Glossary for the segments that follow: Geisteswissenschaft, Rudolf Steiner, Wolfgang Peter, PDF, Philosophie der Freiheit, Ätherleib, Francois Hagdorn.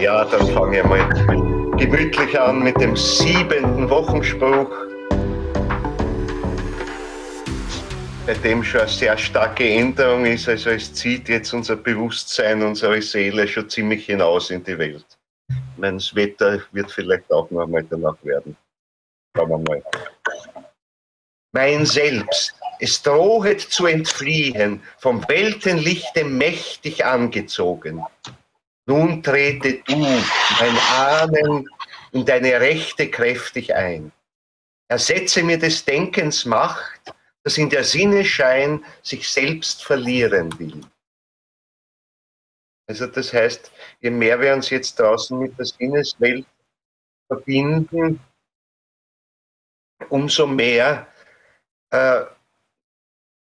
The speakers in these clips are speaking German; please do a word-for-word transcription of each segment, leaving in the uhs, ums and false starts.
Ja, dann fange ich mal gemütlich an mit dem siebenten Wochenspruch, bei dem schon eine sehr starke Änderung ist. Also es zieht jetzt unser Bewusstsein, unsere Seele schon ziemlich hinaus in die Welt. Mein Wetter wird vielleicht auch noch mal danach werden. Schauen wir mal. Mein Selbst, es drohet zu entfliehen, vom Weltenlichte mächtig angezogen. Nun trete du, mein Ahnen, in deine Rechte kräftig ein. Ersetze mir des Denkens Macht, das in der Sinneschein sich selbst verlieren will. Also das heißt, je mehr wir uns jetzt draußen mit der Sinneswelt verbinden, umso mehr äh,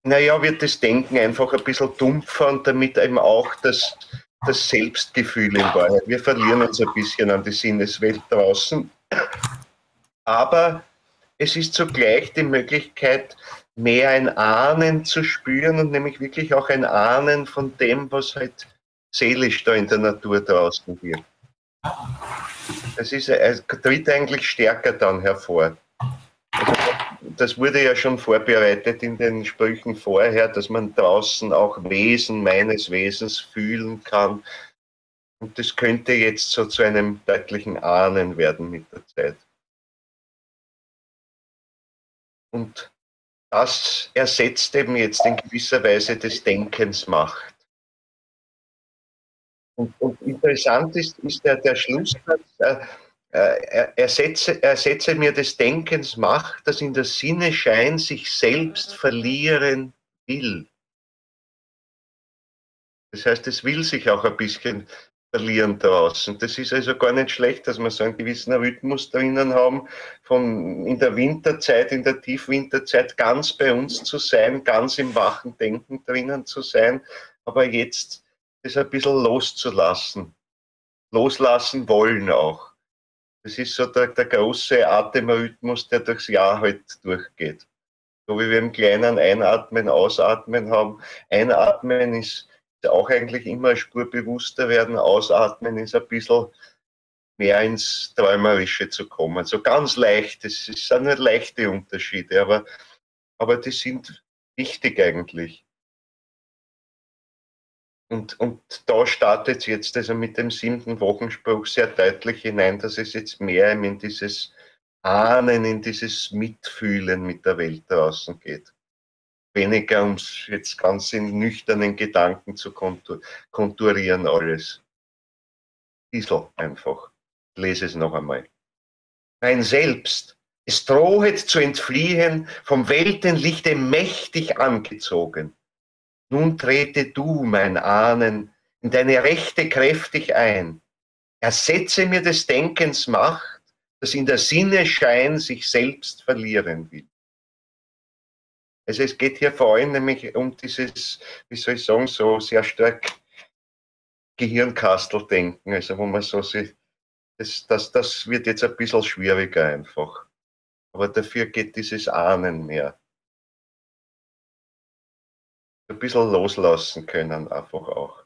naja, wird das Denken einfach ein bisschen dumpfer und damit eben auch das, das Selbstgefühl in Wahrheit. Wir verlieren uns ein bisschen an die Sinneswelt draußen, aber es ist zugleich die Möglichkeit, mehr ein Ahnen zu spüren und nämlich wirklich auch ein Ahnen von dem, was halt seelisch da in der Natur draußen wird. Das ist, also, tritt eigentlich stärker dann hervor. Also, das wurde ja schon vorbereitet in den Sprüchen vorher, dass man draußen auch Wesen meines Wesens fühlen kann. Und das könnte jetzt so zu einem deutlichen Ahnen werden mit der Zeit. Und das ersetzt eben jetzt in gewisser Weise des Denkens Macht. Und, und interessant ist, ist der, der Schlusssatz, äh, äh, ersetze, ersetze mir des Denkens Macht, das in der Sinneschein sich selbst verlieren will. Das heißt, es will sich auch ein bisschen verlieren draußen. Das ist also gar nicht schlecht, dass wir so einen gewissen Rhythmus drinnen haben, von in der Winterzeit, in der Tiefwinterzeit ganz bei uns zu sein, ganz im wachen Denken drinnen zu sein, aber jetzt das ein bisschen loszulassen, loslassen wollen auch. Das ist so der, der große Atemrhythmus, der durchs Jahr halt durchgeht. So wie wir im Kleinen Einatmen, Ausatmen haben. Einatmen ist auch eigentlich immer spurbewusster werden, Ausatmen ist ein bisschen mehr ins Träumerische zu kommen. So ganz leicht, das sind nicht leichte Unterschiede, aber, aber die sind wichtig eigentlich. Und, und da startet es jetzt also mit dem siebten Wochenspruch sehr deutlich hinein, dass es jetzt mehr in dieses Ahnen, in dieses Mitfühlen mit der Welt draußen geht. Weniger, um es jetzt ganz in nüchternen Gedanken zu kontur konturieren alles. Diesel einfach. Ich lese es noch einmal. Mein Selbst, es drohet zu entfliehen, vom Weltenlichte mächtig angezogen. Nun trete du, mein Ahnen, in deine Rechte kräftig ein. Ersetze mir des Denkens Macht, das in der Sinneschein sich selbst verlieren will. Also es geht hier vor allem nämlich um dieses, wie soll ich sagen, so sehr stark Gehirnkasteldenken. Also wo man so sieht, das, das, das wird jetzt ein bisschen schwieriger einfach. Aber dafür geht dieses Ahnen mehr. Ein bisschen loslassen können, einfach auch.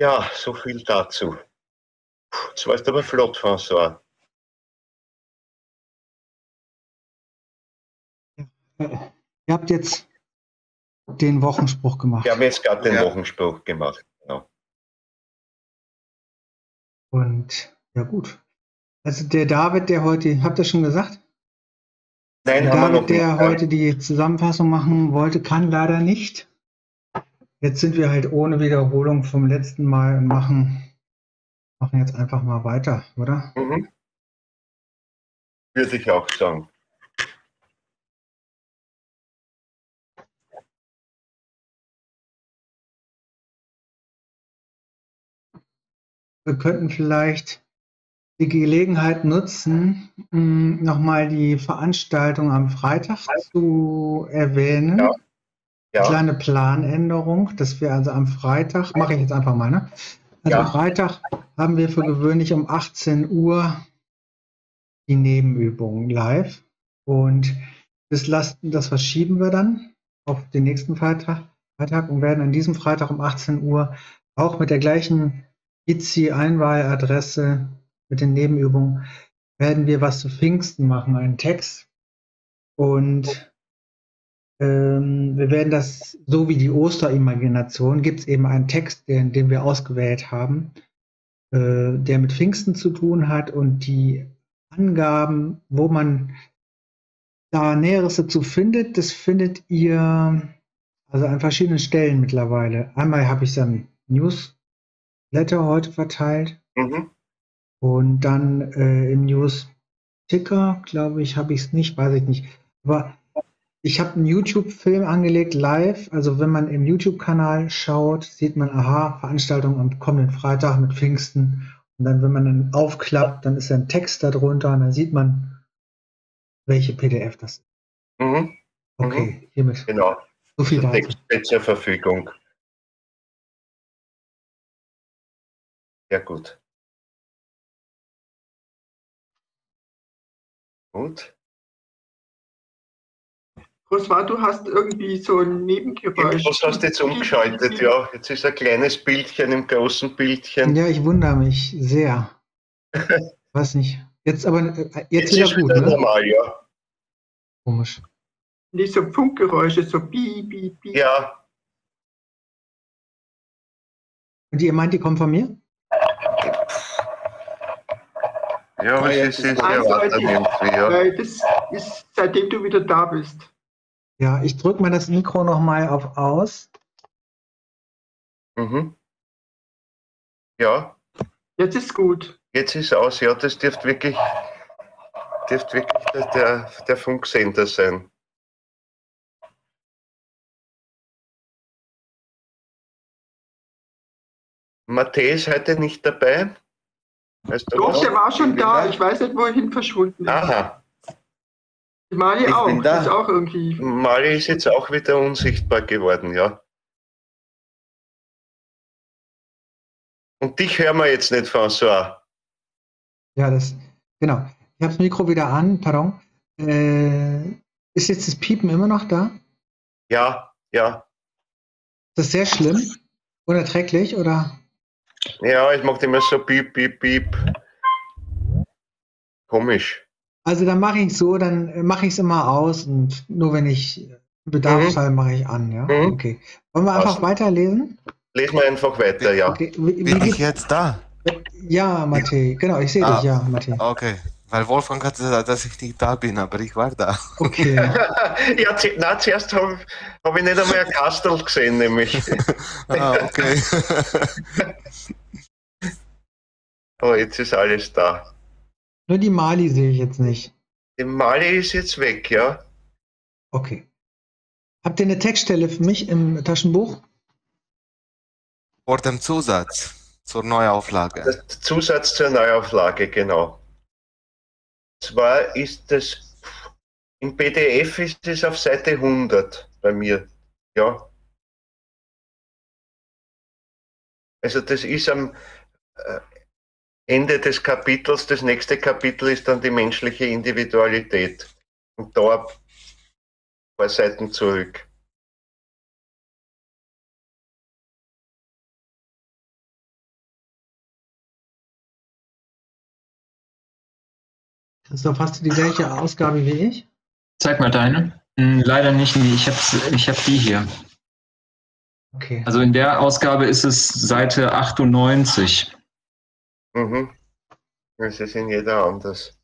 Ja, so viel dazu. Das war jetzt aber flott, François. Ihr habt jetzt den Wochenspruch gemacht. Wir haben jetzt gerade den ja. Wochenspruch gemacht. Genau. Und, ja gut. Also der David, der heute, habt ihr schon gesagt? Nein, der David, der heute die Zusammenfassung machen wollte, kann leider nicht. Jetzt sind wir halt ohne Wiederholung vom letzten Mal und machen, machen jetzt einfach mal weiter, oder? Mhm. Würde ich auch sagen. Wir könnten vielleicht die Gelegenheit nutzen, nochmal die Veranstaltung am Freitag zu erwähnen. Ja. Ja. Eine kleine Planänderung, dass wir also am Freitag, mache ich jetzt einfach mal, ne? Also ja. Am Freitag haben wir für gewöhnlich um achtzehn Uhr die Nebenübungen live. Und das, lassen, das verschieben wir dann auf den nächsten Freitag. Freitag und werden an diesem Freitag um achtzehn Uhr auch mit der gleichen I C I-Einwahladresse mit den Nebenübungen werden wir was zu Pfingsten machen, einen Text. Und ähm, wir werden das, so wie die Osterimagination, gibt es eben einen Text, den, den wir ausgewählt haben, äh, der mit Pfingsten zu tun hat, und die Angaben, wo man da Näheres dazu findet, das findet ihr also an verschiedenen Stellen mittlerweile. Einmal habe ich es am Newsletter heute verteilt, mhm. und dann äh, im News-Ticker, glaube ich, habe ich es nicht, weiß ich nicht. Aber ich habe einen YouTube-Film angelegt, live. Also wenn man im YouTube-Kanal schaut, sieht man, aha, Veranstaltung am kommenden Freitag mit Pfingsten. Und dann, wenn man dann aufklappt, dann ist ein Text darunter und dann sieht man, welche P D F das ist. Mhm. Okay, hiermit. Genau. So viel dazu. Der Text steht zur Verfügung. Sehr gut. Gut. François, du hast irgendwie so ein Nebengeräusch. Du hast jetzt umgeschaltet, ja. Jetzt ist ein kleines Bildchen im großen Bildchen. Ja, ich wundere mich sehr. Weiß nicht. Jetzt aber, jetzt, jetzt wieder ist gut, wieder ne? Normal, ja. Komisch. Nicht so Funkgeräusche, so bi, bi, bi. Ja. Und ihr meint, die kommen von mir? Ja, aber es ist sehr erwartet irgendwie, ja. Weil das ist, seitdem du wieder da bist. Ja, ich drücke mal das Mikro nochmal auf aus. Mhm. Ja. Jetzt ist gut. Jetzt ist aus, ja, das dürfte wirklich, dürft wirklich der, der Funksender sein. Matthäus ist heute nicht dabei. Doch, der war schon da. Ich weiß nicht, wohin verschwunden ist. Aha. Die Mali ich auch. Bin da. Ist auch irgendwie. Mali ist jetzt auch wieder unsichtbar geworden, ja. Und dich hören wir jetzt nicht, François. Ja, das, genau. Ich habe das Mikro wieder an, pardon. Äh, ist jetzt das Piepen immer noch da? Ja, ja. Das ist sehr schlimm. Unerträglich, oder? Ja, ich mache immer so piep, piep, piep. Komisch. Also dann mache ich so, dann mache ich es immer aus und nur wenn ich Bedarf habe, mhm. mache ich an. Ja? Mhm. Okay. Wollen wir einfach weiterlesen? Lesen wir einfach weiter, ja. Okay. Wie, wie Bin ich jetzt da? Ja, Matthä, genau, ich sehe ah. dich, ja, Matthä. Okay, weil Wolfgang hat gesagt, dass ich nicht da bin, aber ich war da. Okay. Ja, na, zuerst habe hab ich nicht einmal ein Kastel gesehen, nämlich. Ah, okay. Oh, jetzt ist alles da. Nur die Mali sehe ich jetzt nicht. Die Mali ist jetzt weg, ja. Okay. Habt ihr eine Textstelle für mich im Taschenbuch? Vor dem Zusatz. Zur Neuauflage. Das Zusatz zur Neuauflage, genau. Zwar ist das, im P D F ist es auf Seite hundert bei mir, ja. Also das ist am Ende des Kapitels, das nächste Kapitel ist dann die menschliche Individualität. Und da ein paar Seiten zurück. Christoph, hast du die gleiche Ausgabe wie ich? Zeig mal deine. Hm, leider nicht, nee, ich habe ich hab die hier. Okay. Also in der Ausgabe ist es Seite achtundneunzig. Mhm. Das ist in jeder anders.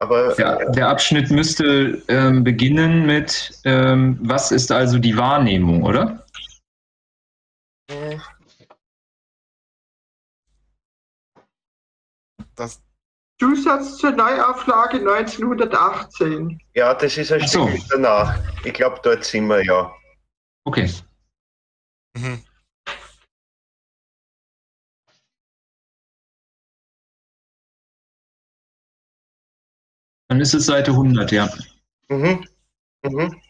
Aber ja, der Abschnitt müsste ähm, beginnen mit, ähm, was ist also die Wahrnehmung, oder? Das Zusatz zur Neuauflage neunzehnhundertachtzehn. Ja, das ist ein so. Stück danach. Ich glaube, dort sind wir ja. Okay. Mhm. Dann ist es Seite hundert, ja. Mhm. Mhm.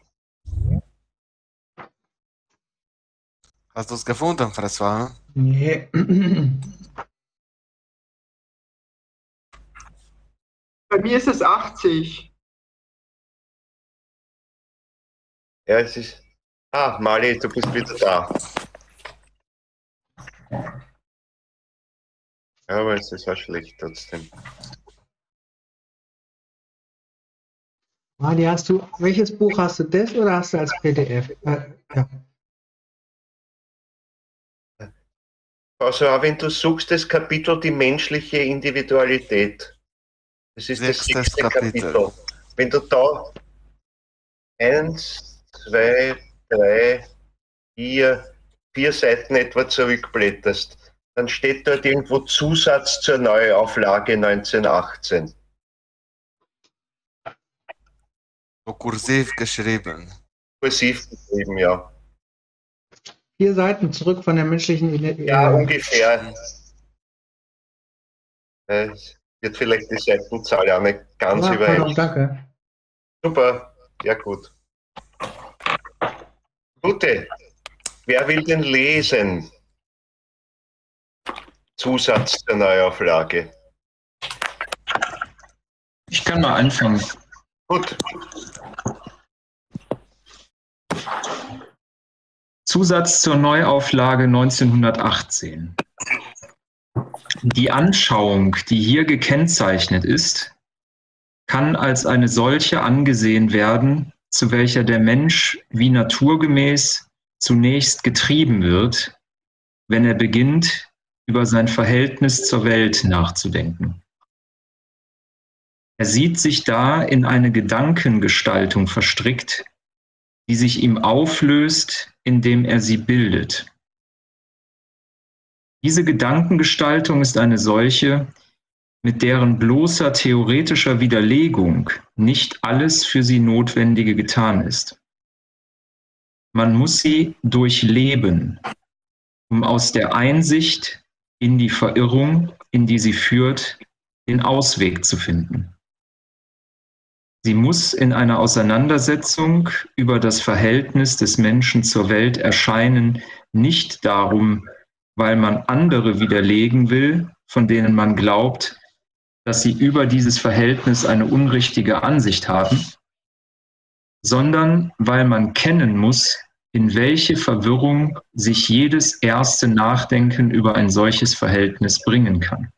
Hast du es gefunden, François? Nee. Bei mir ist es achtzig. Ja, es ist Ah, Mali, du bist wieder da. Ja, aber es ist auch schlecht trotzdem. Mali, hast du, welches Buch hast du das oder hast du als P D F? Äh, ja. Also, wenn du suchst, das Kapitel Die menschliche Individualität. Das ist das sechste Kapitel. Kapitel. Wenn du da eins, zwei, drei, vier, vier Seiten etwa zurückblätterst, dann steht dort irgendwo Zusatz zur Neuauflage neunzehnhundertachtzehn. So kursiv geschrieben. Kursiv geschrieben, ja. Vier Seiten zurück von der menschlichen Identität. Ja, ungefähr. Es wird vielleicht die Seitenzahl ja nicht ganz ja, übereinstimmen. Danke. Super, ja gut. Gute, wer will denn lesen? Zusatz der Neuauflage. Ich kann mal anfangen. Gut. Zusatz zur Neuauflage neunzehnhundertachtzehn. Die Anschauung, die hier gekennzeichnet ist, kann als eine solche angesehen werden, zu welcher der Mensch wie naturgemäß zunächst getrieben wird, wenn er beginnt, über sein Verhältnis zur Welt nachzudenken. Er sieht sich da in eine Gedankengestaltung verstrickt, die sich ihm auflöst, indem er sie bildet. Diese Gedankengestaltung ist eine solche, mit deren bloßer theoretischer Widerlegung nicht alles für sie Notwendige getan ist. Man muss sie durchleben, um aus der Einsicht in die Verirrung, in die sie führt, den Ausweg zu finden. Sie muss in einer Auseinandersetzung über das Verhältnis des Menschen zur Welt erscheinen, nicht darum, weil man andere widerlegen will, von denen man glaubt, dass sie über dieses Verhältnis eine unrichtige Ansicht haben, sondern weil man kennen muss, in welche Verwirrung sich jedes erste Nachdenken über ein solches Verhältnis bringen kann.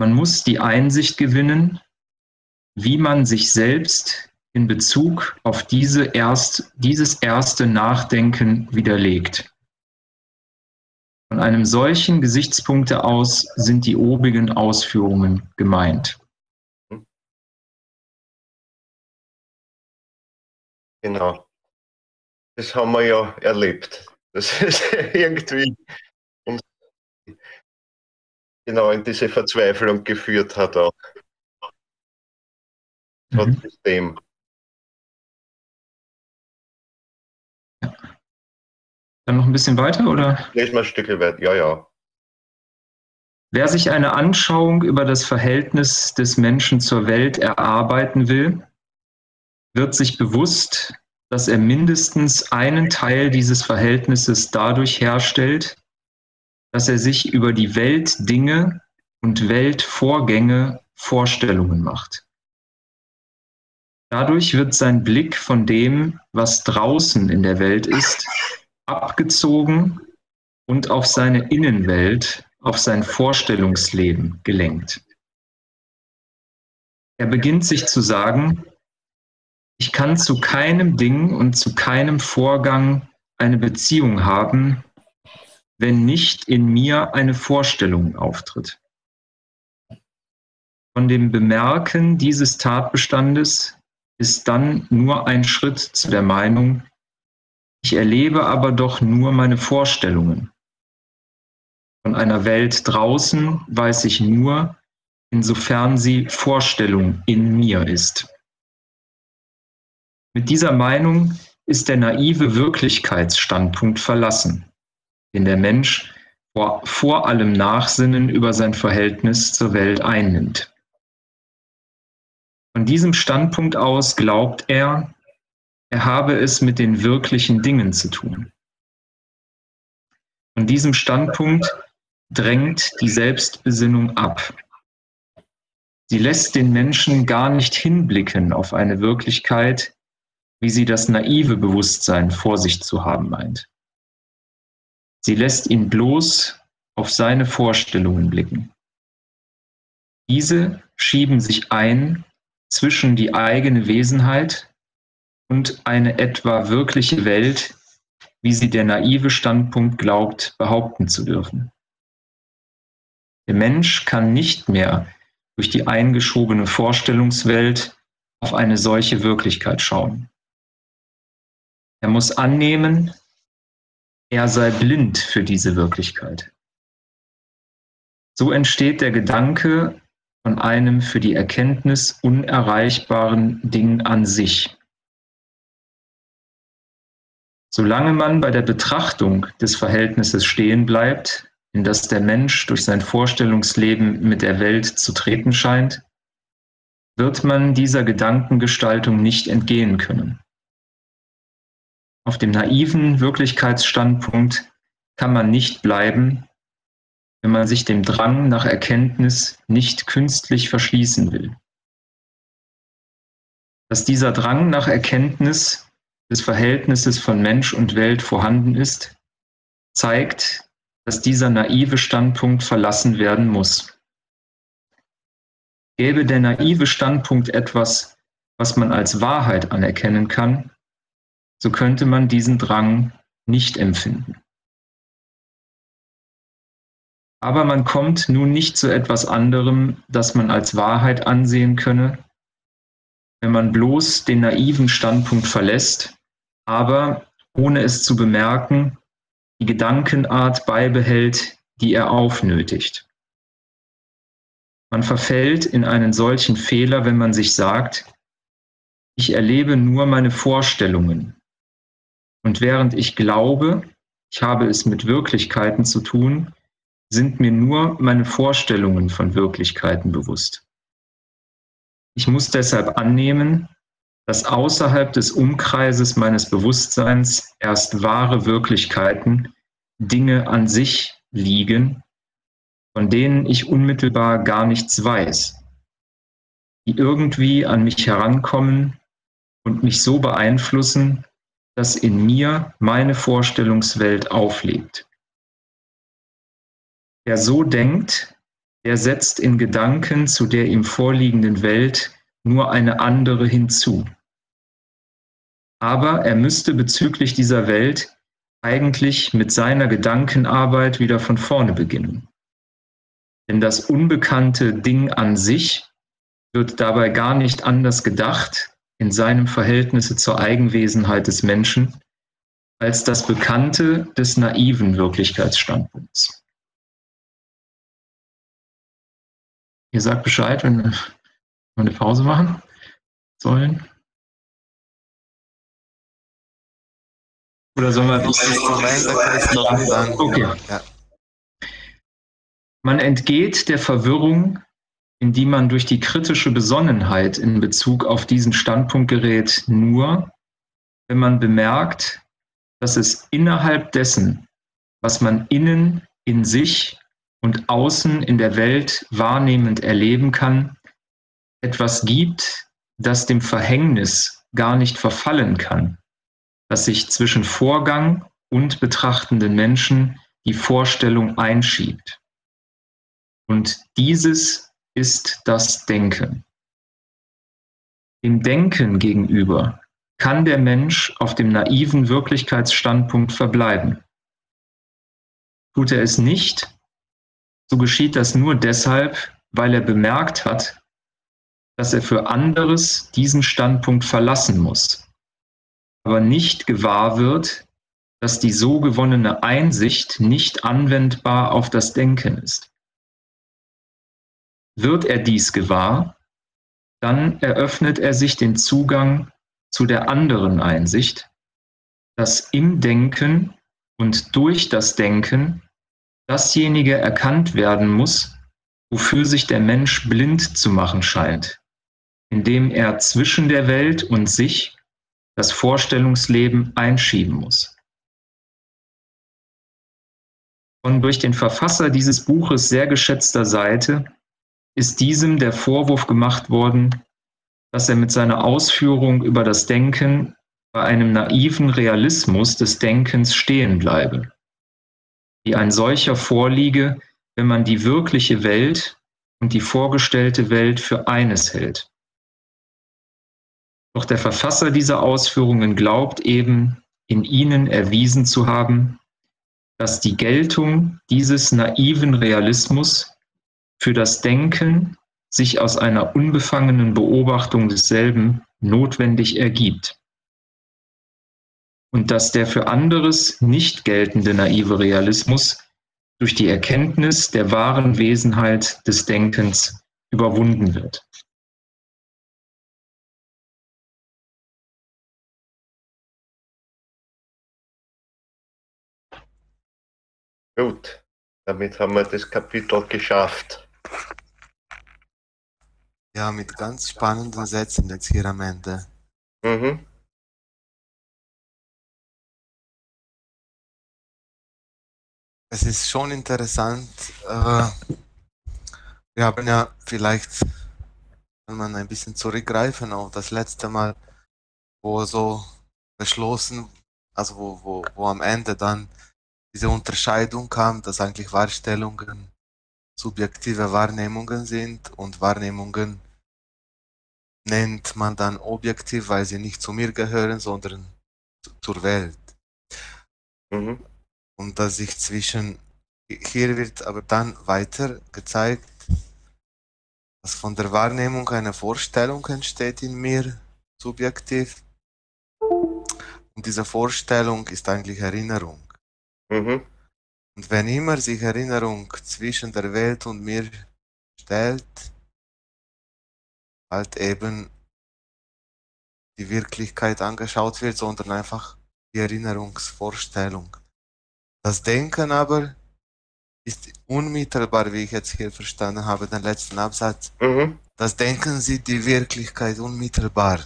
Man muss die Einsicht gewinnen, wie man sich selbst in Bezug auf diese erst, dieses erste Nachdenken widerlegt. Von einem solchen Gesichtspunkt aus sind die obigen Ausführungen gemeint. Genau. Das haben wir ja erlebt. Das ist irgendwie uns genau in diese Verzweiflung geführt hat auch. Das mhm. System. Dann noch ein bisschen weiter, oder? Lesen wir ein Stückchen weiter, ja, ja. Wer sich eine Anschauung über das Verhältnis des Menschen zur Welt erarbeiten will, wird sich bewusst, dass er mindestens einen Teil dieses Verhältnisses dadurch herstellt, dass er sich über die Weltdinge und Weltvorgänge Vorstellungen macht. Dadurch wird sein Blick von dem, was draußen in der Welt ist, abgezogen und auf seine Innenwelt, auf sein Vorstellungsleben gelenkt. Er beginnt sich zu sagen, ich kann zu keinem Ding und zu keinem Vorgang eine Beziehung haben, wenn nicht in mir eine Vorstellung auftritt. Von dem Bemerken dieses Tatbestandes ist dann nur ein Schritt zu der Meinung, ich erlebe aber doch nur meine Vorstellungen. Von einer Welt draußen weiß ich nur, insofern sie Vorstellung in mir ist. Mit dieser Meinung ist der naive Wirklichkeitsstandpunkt verlassen, den der Mensch vor, vor allem Nachsinnen über sein Verhältnis zur Welt einnimmt. Von diesem Standpunkt aus glaubt er, er habe es mit den wirklichen Dingen zu tun. Von diesem Standpunkt drängt die Selbstbesinnung ab. Sie lässt den Menschen gar nicht hinblicken auf eine Wirklichkeit, wie sie das naive Bewusstsein vor sich zu haben meint. Sie lässt ihn bloß auf seine Vorstellungen blicken. Diese schieben sich ein zwischen die eigene Wesenheit und eine etwa wirkliche Welt, wie sie der naive Standpunkt glaubt, behaupten zu dürfen. Der Mensch kann nicht mehr durch die eingeschobene Vorstellungswelt auf eine solche Wirklichkeit schauen. Er muss annehmen, er sei blind für diese Wirklichkeit. So entsteht der Gedanke von einem für die Erkenntnis unerreichbaren Ding an sich. Solange man bei der Betrachtung des Verhältnisses stehen bleibt, in das der Mensch durch sein Vorstellungsleben mit der Welt zu treten scheint, wird man dieser Gedankengestaltung nicht entgehen können. Auf dem naiven Wirklichkeitsstandpunkt kann man nicht bleiben, wenn man sich dem Drang nach Erkenntnis nicht künstlich verschließen will. Dass dieser Drang nach Erkenntnis des Verhältnisses von Mensch und Welt vorhanden ist, zeigt, dass dieser naive Standpunkt verlassen werden muss. Gäbe der naive Standpunkt etwas, was man als Wahrheit anerkennen kann, so könnte man diesen Drang nicht empfinden. Aber man kommt nun nicht zu etwas anderem, das man als Wahrheit ansehen könne, wenn man bloß den naiven Standpunkt verlässt, aber, ohne es zu bemerken, die Gedankenart beibehält, die er aufnötigt. Man verfällt in einen solchen Fehler, wenn man sich sagt, ich erlebe nur meine Vorstellungen. Und während ich glaube, ich habe es mit Wirklichkeiten zu tun, sind mir nur meine Vorstellungen von Wirklichkeiten bewusst. Ich muss deshalb annehmen, dass außerhalb des Umkreises meines Bewusstseins erst wahre Wirklichkeiten, Dinge an sich liegen, von denen ich unmittelbar gar nichts weiß, die irgendwie an mich herankommen und mich so beeinflussen, dass in mir meine Vorstellungswelt auflebt. Wer so denkt, der setzt in Gedanken zu der ihm vorliegenden Welt nur eine andere hinzu. Aber er müsste bezüglich dieser Welt eigentlich mit seiner Gedankenarbeit wieder von vorne beginnen. Denn das unbekannte Ding an sich wird dabei gar nicht anders gedacht in seinem Verhältnis zur Eigenwesenheit des Menschen als das Bekannte des naiven Wirklichkeitsstandpunkts. Ihr sagt Bescheid, wenn wir eine Pause machen sollen. Oder sollen wir nicht? Okay. Man entgeht der Verwirrung, in die man durch die kritische Besonnenheit in Bezug auf diesen Standpunkt gerät, nur, wenn man bemerkt, dass es innerhalb dessen, was man innen in sich und außen in der Welt wahrnehmend erleben kann, etwas gibt, das dem Verhängnis gar nicht verfallen kann, dass sich zwischen Vorgang und betrachtenden Menschen die Vorstellung einschiebt. Und dieses ist das Denken. Dem Denken gegenüber kann der Mensch auf dem naiven Wirklichkeitsstandpunkt verbleiben. Tut er es nicht, so geschieht das nur deshalb, weil er bemerkt hat, dass er für anderes diesen Standpunkt verlassen muss, aber nicht gewahr wird, dass die so gewonnene Einsicht nicht anwendbar auf das Denken ist. Wird er dies gewahr, dann eröffnet er sich den Zugang zu der anderen Einsicht, dass im Denken und durch das Denken dasjenige erkannt werden muss, wofür sich der Mensch blind zu machen scheint, indem er zwischen der Welt und sich das Vorstellungsleben einschieben muss. Von durch den Verfasser dieses Buches sehr geschätzter Seite ist diesem der Vorwurf gemacht worden, dass er mit seiner Ausführung über das Denken bei einem naiven Realismus des Denkens stehen bleibe, wie ein solcher vorliege, wenn man die wirkliche Welt und die vorgestellte Welt für eines hält. Doch der Verfasser dieser Ausführungen glaubt eben, in ihnen erwiesen zu haben, dass die Geltung dieses naiven Realismus für das Denken sich aus einer unbefangenen Beobachtung desselben notwendig ergibt und dass der für anderes nicht geltende naive Realismus durch die Erkenntnis der wahren Wesenheit des Denkens überwunden wird. Gut, damit haben wir das Kapitel geschafft. Ja, mit ganz spannenden Sätzen jetzt hier am Ende. Mhm. Es ist schon interessant. Wir haben ja vielleicht, wenn man ein bisschen zurückgreifen auf das letzte Mal, wo so beschlossen, also wo, wo, wo am Ende dann diese Unterscheidung kam, dass eigentlich Wahrstellungen subjektive Wahrnehmungen sind und Wahrnehmungen nennt man dann objektiv, weil sie nicht zu mir gehören, sondern zur Welt. Mhm. Und dass sich zwischen, hier wird aber dann weiter gezeigt, dass von der Wahrnehmung eine Vorstellung entsteht in mir, subjektiv, und diese Vorstellung ist eigentlich Erinnerung. Mhm. Und wenn immer sich Erinnerung zwischen der Welt und mir stellt, halt eben die Wirklichkeit angeschaut wird, sondern einfach die Erinnerungsvorstellung. Das Denken aber ist unmittelbar, wie ich jetzt hier verstanden habe, den letzten Absatz. Mhm. Das Denken sieht die Wirklichkeit unmittelbar.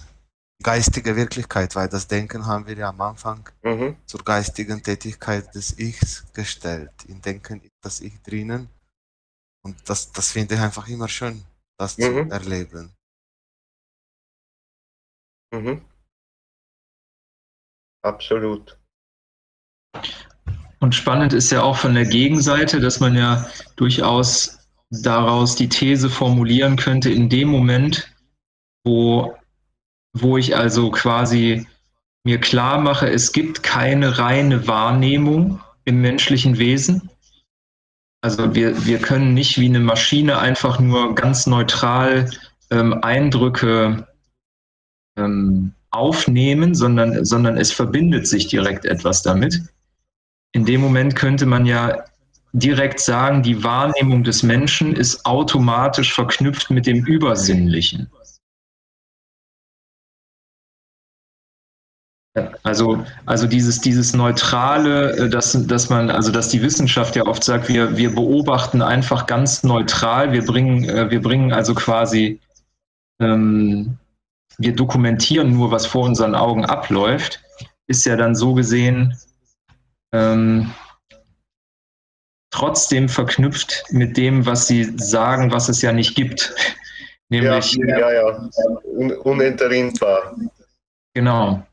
Geistige Wirklichkeit, weil das Denken haben wir ja am Anfang mhm. zur geistigen Tätigkeit des Ichs gestellt. Im Denken ist das Ich drinnen und das, das finde ich einfach immer schön, das mhm. zu erleben. Mhm. Absolut. Und spannend ist ja auch von der Gegenseite, dass man ja durchaus daraus die These formulieren könnte, in dem Moment, wo wo ich also quasi mir klar mache, es gibt keine reine Wahrnehmung im menschlichen Wesen. Also wir, wir können nicht wie eine Maschine einfach nur ganz neutral ähm, Eindrücke ähm, aufnehmen, sondern, sondern es verbindet sich direkt etwas damit. In dem Moment könnte man ja direkt sagen, die Wahrnehmung des Menschen ist automatisch verknüpft mit dem Übersinnlichen. Also, also dieses, dieses Neutrale, dass, dass man, also dass die Wissenschaft ja oft sagt, wir, wir beobachten einfach ganz neutral, wir bringen, wir bringen also quasi, ähm, wir dokumentieren nur, was vor unseren Augen abläuft, ist ja dann so gesehen ähm, trotzdem verknüpft mit dem, was sie sagen, was es ja nicht gibt. Nämlich, ja, ja, ja. Un- unentrinnbar. Genau.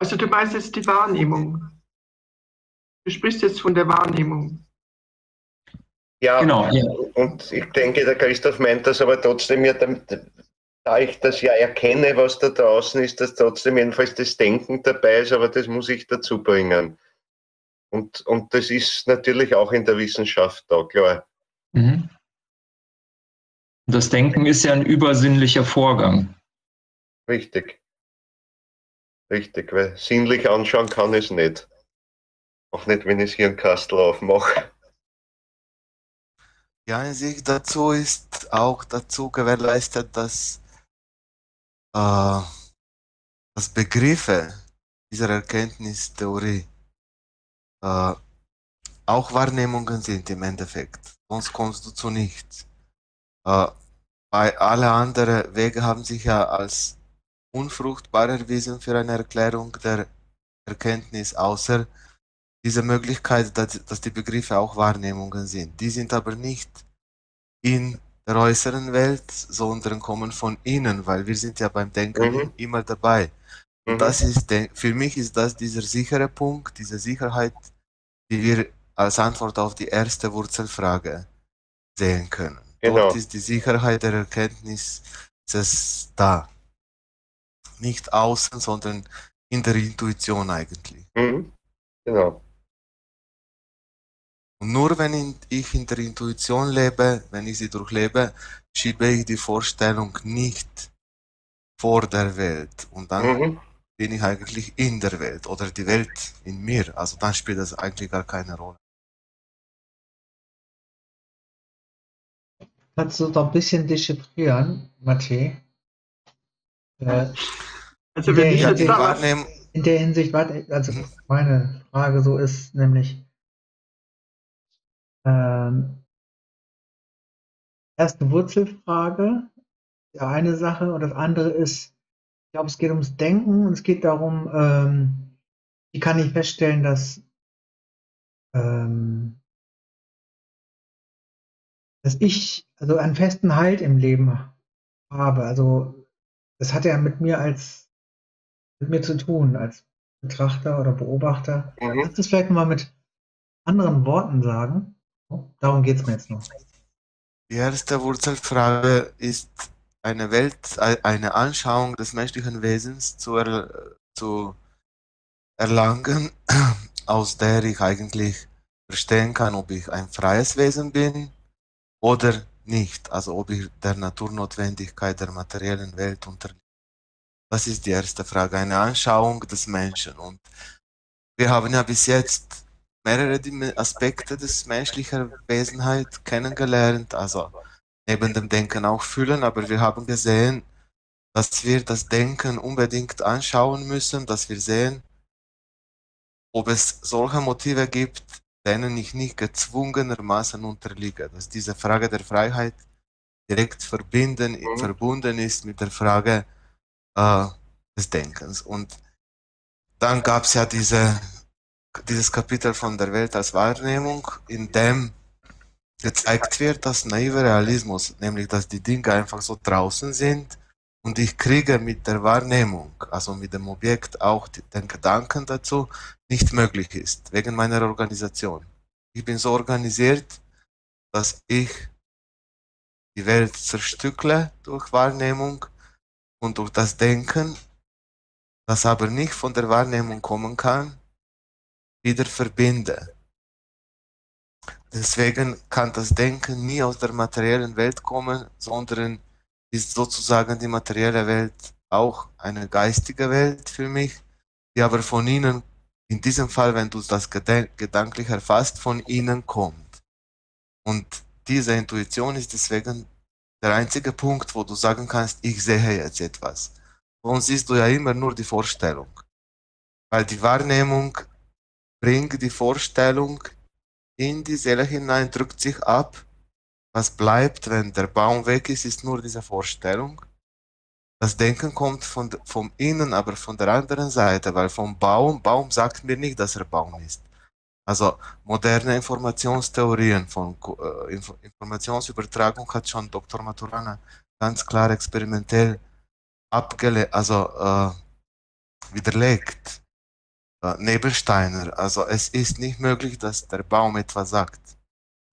Also du meinst jetzt die Wahrnehmung. Du sprichst jetzt von der Wahrnehmung. Ja, genau. Und ich denke, der Christoph meint das aber trotzdem, ja, damit, da ich das ja erkenne, was da draußen ist, dass trotzdem jedenfalls das Denken dabei ist, aber das muss ich dazu bringen. Und, und das ist natürlich auch in der Wissenschaft da, klar. Mhm. Das Denken ist ja ein übersinnlicher Vorgang. Richtig. Richtig, weil sinnlich anschauen kann ich es nicht. Auch nicht, wenn ich hier einen Kastel aufmache. Ja, in sich dazu ist auch dazu gewährleistet, dass, äh, dass Begriffe dieser Erkenntnistheorie äh, auch Wahrnehmungen sind im Endeffekt. Sonst kommst du zu nichts. Äh, bei alle anderen Wege haben sich ja als unfruchtbar erwiesen für eine Erklärung der Erkenntnis, außer dieser Möglichkeit, dass, dass die Begriffe auch Wahrnehmungen sind. Die sind aber nicht in der äußeren Welt, sondern kommen von innen, weil wir sind ja beim Denken mhm. immer dabei. Mhm. Das ist der, für mich ist das dieser sichere Punkt, diese Sicherheit, die wir als Antwort auf die erste Wurzelfrage sehen können. Genau. Dort ist die Sicherheit der Erkenntnis da. Nicht außen, sondern in der Intuition eigentlich. Mhm. Genau. Und nur wenn ich in der Intuition lebe, wenn ich sie durchlebe, schiebe ich die Vorstellung nicht vor der Welt. Und dann mhm. bin ich eigentlich in der Welt oder die Welt in mir. Also dann spielt das eigentlich gar keine Rolle. Kannst du da ein bisschen dechiffrieren, Mathieu? Äh, also, wenn ich jetzt da wahrnehme. In der Hinsicht, also meine Frage so ist nämlich, ähm, erste Wurzelfrage, die eine Sache, und das andere ist, ich glaube, es geht ums Denken und es geht darum, ähm, wie kann ich feststellen, dass, ähm, dass ich also einen festen Halt im Leben habe. Also das hat ja mit mir als mit mir zu tun, als Betrachter oder Beobachter. Mhm. Kannst du es vielleicht mal mit anderen Worten sagen? Darum geht es mir jetzt noch. Die erste Wurzelfrage ist, eine Welt, eine Anschauung des menschlichen Wesens zu, er, zu erlangen, aus der ich eigentlich verstehen kann, ob ich ein freies Wesen bin oder nicht. Also ob ich der Naturnotwendigkeit der materiellen Welt unterliege. Das ist die erste Frage, eine Anschauung des Menschen. Und wir haben ja bis jetzt mehrere Aspekte des menschlichen Wesenheit kennengelernt, also neben dem Denken auch Fühlen, aber wir haben gesehen, dass wir das Denken unbedingt anschauen müssen, dass wir sehen, ob es solche Motive gibt, denen ich nicht gezwungenermaßen unterliege. Dass diese Frage der Freiheit direkt verbinden, verbunden ist mit der Frage des Denkens. Und dann gab es ja diese, dieses Kapitel von der Welt als Wahrnehmung, in dem gezeigt wird, dass naiver Realismus, nämlich dass die Dinge einfach so draußen sind und ich kriege mit der Wahrnehmung, also mit dem Objekt auch die, den Gedanken dazu, nicht möglich ist, wegen meiner Organisation. Ich bin so organisiert, dass ich die Welt zerstückle durch Wahrnehmung und durch das Denken, das aber nicht von der Wahrnehmung kommen kann, wieder verbinde. Deswegen kann das Denken nie aus der materiellen Welt kommen, sondern ist sozusagen die materielle Welt auch eine geistige Welt für mich, die aber von innen, in diesem Fall, wenn du das gedanklich erfasst, von innen kommt. Und diese Intuition ist deswegen der einzige Punkt, wo du sagen kannst, ich sehe jetzt etwas. Sonst siehst du ja immer nur die Vorstellung. Weil die Wahrnehmung bringt die Vorstellung in die Seele hinein, drückt sich ab. Was bleibt, wenn der Baum weg ist, ist nur diese Vorstellung. Das Denken kommt von, vom Innen, aber von der anderen Seite, weil vom Baum, Baum sagt mir nicht, dass er Baum ist. Also moderne Informationstheorien von äh, Inf Informationsübertragung hat schon Doktor Maturana ganz klar experimentell abgele also äh, widerlegt. Äh, Nebelsteiner, also es ist nicht möglich, dass der Baum etwas sagt.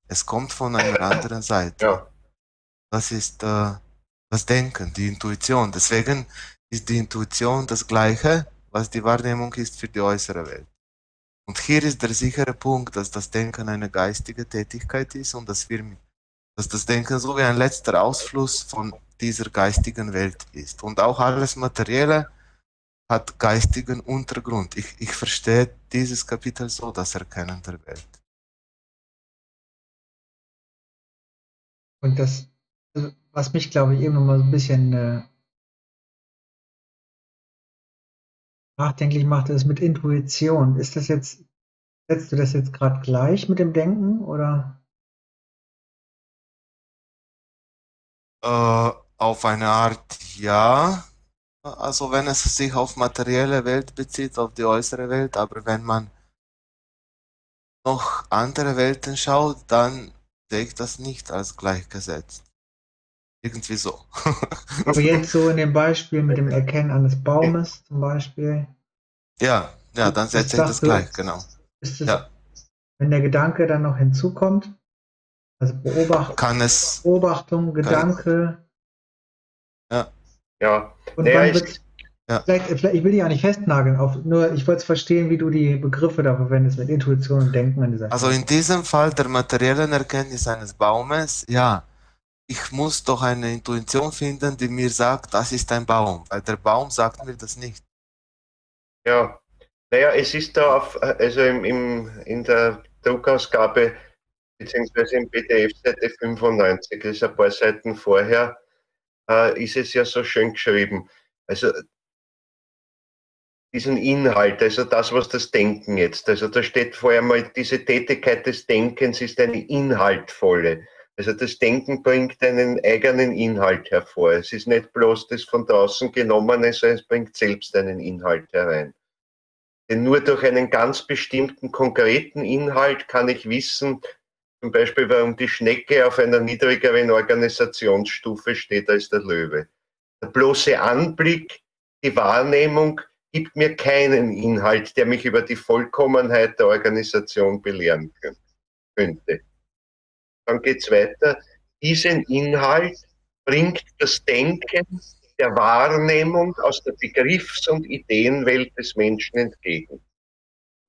Es kommt von einer anderen Seite. Ja. Das ist äh, das Denken, die Intuition. Deswegen ist die Intuition das Gleiche, was die Wahrnehmung ist für die äußere Welt. Und hier ist der sichere Punkt, dass das Denken eine geistige Tätigkeit ist und dass, wir, dass das Denken so wie ein letzter Ausfluss von dieser geistigen Welt ist. Und auch alles Materielle hat geistigen Untergrund. Ich, ich verstehe dieses Kapitel so, das Erkennen der Welt. Und das, was mich, glaube ich, eben nochmal so ein bisschen äh, nachdenklich macht, ist mit Intuition. Ist das jetzt, setzt du das jetzt gerade gleich mit dem Denken oder? Äh, auf eine Art ja. Also wenn es sich auf materielle Welt bezieht, auf die äußere Welt, aber wenn man noch andere Welten schaut, dann sehe ich das nicht als gleichgesetzt. Irgendwie so. Aber jetzt so in dem Beispiel mit dem Erkennen eines Baumes zum Beispiel. Ja, ja, dann setzt sich das gleich, genau. Ist das, ja. Wenn der Gedanke dann noch hinzukommt, also Beobachtung, kann es, Beobachtung Gedanke. Kann ja. Ja. Und ja, ich, ja. Vielleicht, vielleicht, ich will dich auch nicht festnageln, auf, nur ich wollte verstehen, wie du die Begriffe da verwendest mit Intuition und Denken. In dieser also in diesem Fall der materiellen Erkenntnis eines Baumes, ja. Ich muss doch eine Intuition finden, die mir sagt, das ist ein Baum, weil der Baum sagt mir das nicht. Ja, naja, es ist da auf, also im, im, in der Druckausgabe bzw. im P D F Seite fünfundneunzig, das ist ein paar Seiten vorher, äh, ist es ja so schön geschrieben. Also diesen Inhalt, also das, was das Denken jetzt, also da steht vorher mal, diese Tätigkeit des Denkens ist eine inhaltvolle. Also das Denken bringt einen eigenen Inhalt hervor. Es ist nicht bloß das von draußen Genommene, sondern es bringt selbst einen Inhalt herein. Denn nur durch einen ganz bestimmten, konkreten Inhalt kann ich wissen, zum Beispiel, warum die Schnecke auf einer niedrigeren Organisationsstufe steht als der Löwe. Der bloße Anblick, die Wahrnehmung gibt mir keinen Inhalt, der mich über die Vollkommenheit der Organisation belehren könnte. Dann geht es weiter. Diesen Inhalt bringt das Denken der Wahrnehmung aus der Begriffs- und Ideenwelt des Menschen entgegen.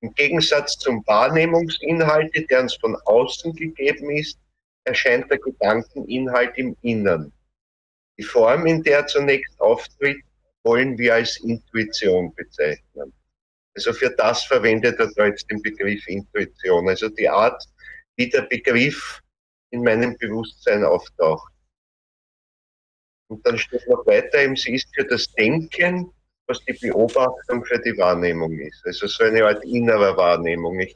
Im Gegensatz zum Wahrnehmungsinhalt, der uns von außen gegeben ist, erscheint der Gedankeninhalt im Innern. Die Form, in der er zunächst auftritt, wollen wir als Intuition bezeichnen. Also für das verwendet er jetzt den Begriff Intuition, also die Art, wie der Begriff in meinem Bewusstsein auftaucht. Und dann steht noch weiter, eben, sie ist für das Denken, was die Beobachtung für die Wahrnehmung ist. Also so eine Art innerer Wahrnehmung. Ich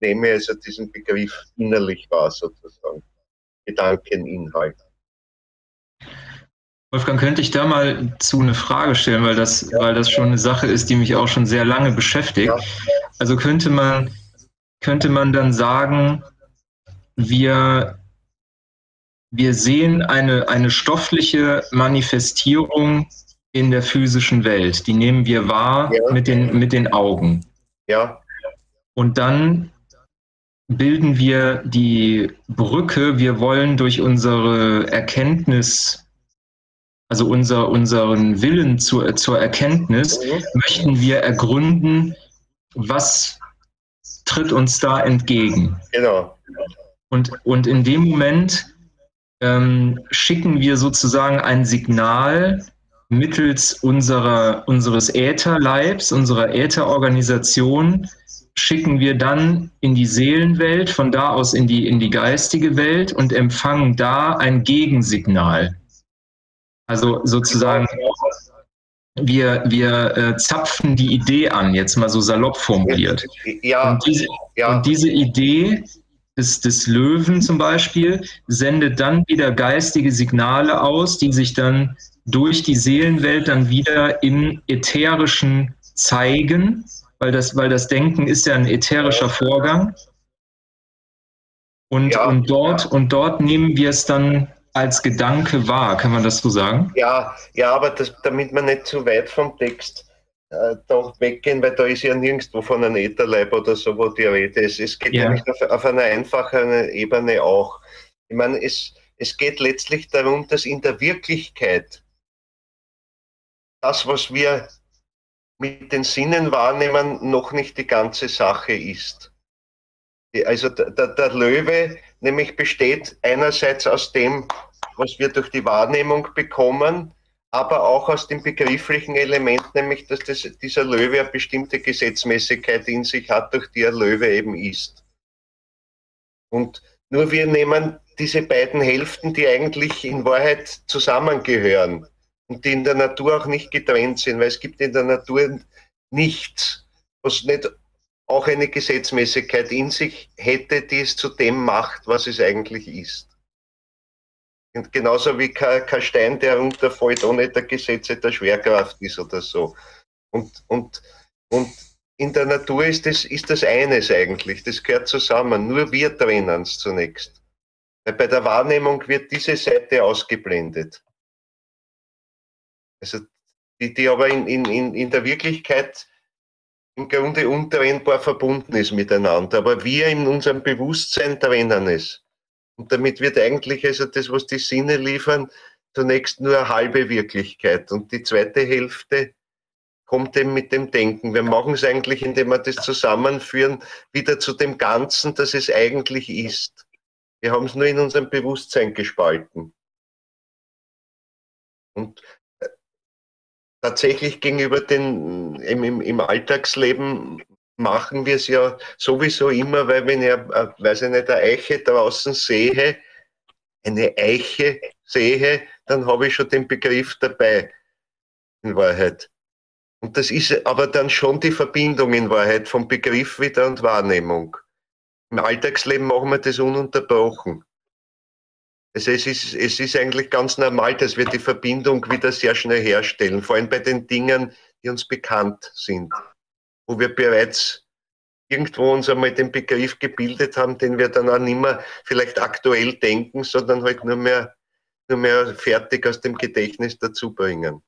nehme also diesen Begriff innerlich wahr, sozusagen. Gedankeninhalt. Wolfgang, könnte ich da mal zu eine Frage stellen, weil das, ja. weil das schon eine Sache ist, die mich auch schon sehr lange beschäftigt. Ja. Also könnte man, könnte man dann sagen, Wir, wir sehen eine, eine stoffliche Manifestierung in der physischen Welt. Die nehmen wir wahr ja. mit den, mit den Augen. Ja. Und dann bilden wir die Brücke. Wir wollen durch unsere Erkenntnis, also unser, unseren Willen zur, zur Erkenntnis, mhm. möchten wir ergründen, was tritt uns da entgegen. Genau. Und, und in dem Moment ähm, schicken wir sozusagen ein Signal mittels unserer, unseres Ätherleibs, unserer Ätherorganisation, schicken wir dann in die Seelenwelt, von da aus in die, in die geistige Welt und empfangen da ein Gegensignal. Also sozusagen, wir, wir äh, zapfen die Idee an, jetzt mal so salopp formuliert. Ja, und, diese, ja. und diese Idee Des, des Löwen zum Beispiel, sendet dann wieder geistige Signale aus, die sich dann durch die Seelenwelt dann wieder im Ätherischen zeigen, weil das, weil das Denken ist ja ein ätherischer Vorgang. Und, ja, und, dort, ja. und dort nehmen wir es dann als Gedanke wahr, kann man das so sagen? Ja, ja, aber das, damit man nicht zu weit vom Text doch weggehen, weil da ist ja nirgendwo von einem Ätherleib oder so, wo die Rede ist. Es geht ja. nämlich auf, auf einer einfacheren Ebene auch. Ich meine, es, es geht letztlich darum, dass in der Wirklichkeit das, was wir mit den Sinnen wahrnehmen, noch nicht die ganze Sache ist. Also der, der Löwe nämlich besteht einerseits aus dem, was wir durch die Wahrnehmung bekommen, aber auch aus dem begrifflichen Element, nämlich, dass das, dieser Löwe eine bestimmte Gesetzmäßigkeit in sich hat, durch die er Löwe eben ist. Und nur wir nehmen diese beiden Hälften, die eigentlich in Wahrheit zusammengehören und die in der Natur auch nicht getrennt sind, weil es gibt in der Natur nichts, was nicht auch eine Gesetzmäßigkeit in sich hätte, die es zu dem macht, was es eigentlich ist. Und genauso wie kein Stein, der runterfällt, ohne der Gesetze der Schwerkraft ist oder so. Und, und, und in der Natur ist das, ist das eines eigentlich, das gehört zusammen, nur wir trennen es zunächst. Bei der Wahrnehmung wird diese Seite ausgeblendet. Also die, die aber in, in, in der Wirklichkeit im Grunde untrennbar verbunden ist miteinander. Aber wir in unserem Bewusstsein trennen es. Und damit wird eigentlich also das, was die Sinne liefern, zunächst nur eine halbe Wirklichkeit. Und die zweite Hälfte kommt eben mit dem Denken. Wir machen es eigentlich, indem wir das zusammenführen, wieder zu dem Ganzen, das es eigentlich ist. Wir haben es nur in unserem Bewusstsein gespalten. Und tatsächlich gegenüber den, im, im Alltagsleben machen wir es ja sowieso immer, weil wenn ich, weiß ich nicht, eine Eiche draußen sehe, eine Eiche sehe, dann habe ich schon den Begriff dabei, in Wahrheit. Und das ist aber dann schon die Verbindung in Wahrheit vom Begriff wieder und Wahrnehmung. Im Alltagsleben machen wir das ununterbrochen. Also es ist, es ist eigentlich ganz normal, dass wir die Verbindung wieder sehr schnell herstellen, vor allem bei den Dingen, die uns bekannt sind, wo wir bereits irgendwo uns einmal den Begriff gebildet haben, den wir dann auch nicht mehr vielleicht aktuell denken, sondern halt nur mehr, nur mehr fertig aus dem Gedächtnis dazu bringen.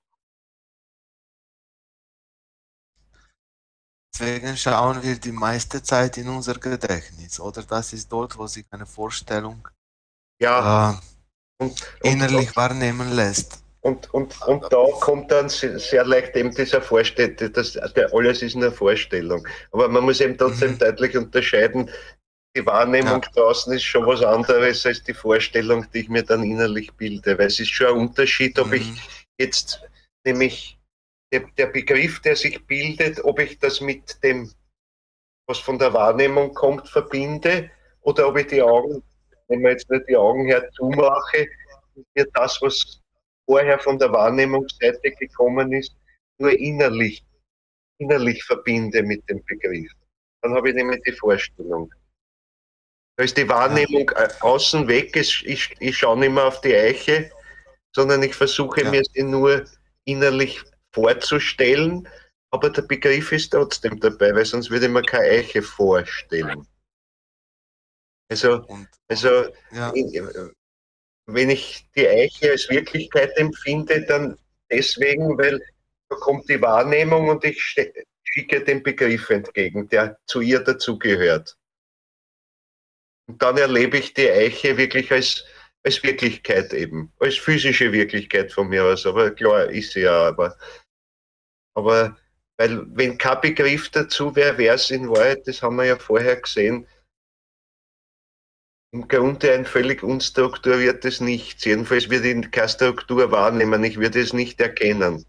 Deswegen schauen wir die meiste Zeit in unser Gedächtnis, oder das ist dort, wo sich eine Vorstellung ja. äh, und, und, innerlich und, wahrnehmen lässt. Und, und, und da kommt dann sehr leicht eben dieser Vorstellung, dass alles ist eine Vorstellung. Aber man muss eben trotzdem mhm. deutlich unterscheiden, die Wahrnehmung ja. draußen ist schon was anderes als die Vorstellung, die ich mir dann innerlich bilde, weil es ist schon ein Unterschied, ob mhm. ich jetzt nämlich der Begriff, der sich bildet, ob ich das mit dem, was von der Wahrnehmung kommt, verbinde oder ob ich die Augen, wenn man jetzt nur die Augen herzumache, wird das, was vorher von der Wahrnehmungsseite gekommen ist, nur innerlich, innerlich verbinde mit dem Begriff. Dann habe ich nämlich die Vorstellung. Da ist die Wahrnehmung außen weg, ich, ich, ich schaue nicht mehr auf die Eiche, sondern ich versuche ja. mir sie nur innerlich vorzustellen, aber der Begriff ist trotzdem dabei, weil sonst würde man keine Eiche vorstellen. Also, und, also ja. wenn ich die Eiche als Wirklichkeit empfinde, dann deswegen, weil da kommt die Wahrnehmung und ich schicke den Begriff entgegen, der zu ihr dazugehört. Und dann erlebe ich die Eiche wirklich als, als Wirklichkeit eben, als physische Wirklichkeit von mir aus, aber klar ist sie ja, aber Aber weil, wenn kein Begriff dazu wäre, wäre es in Wahrheit, das haben wir ja vorher gesehen, im Grunde ein völlig unstrukturiertes Nichts. Jedenfalls würde ich keine Struktur wahrnehmen, ich würde es nicht erkennen.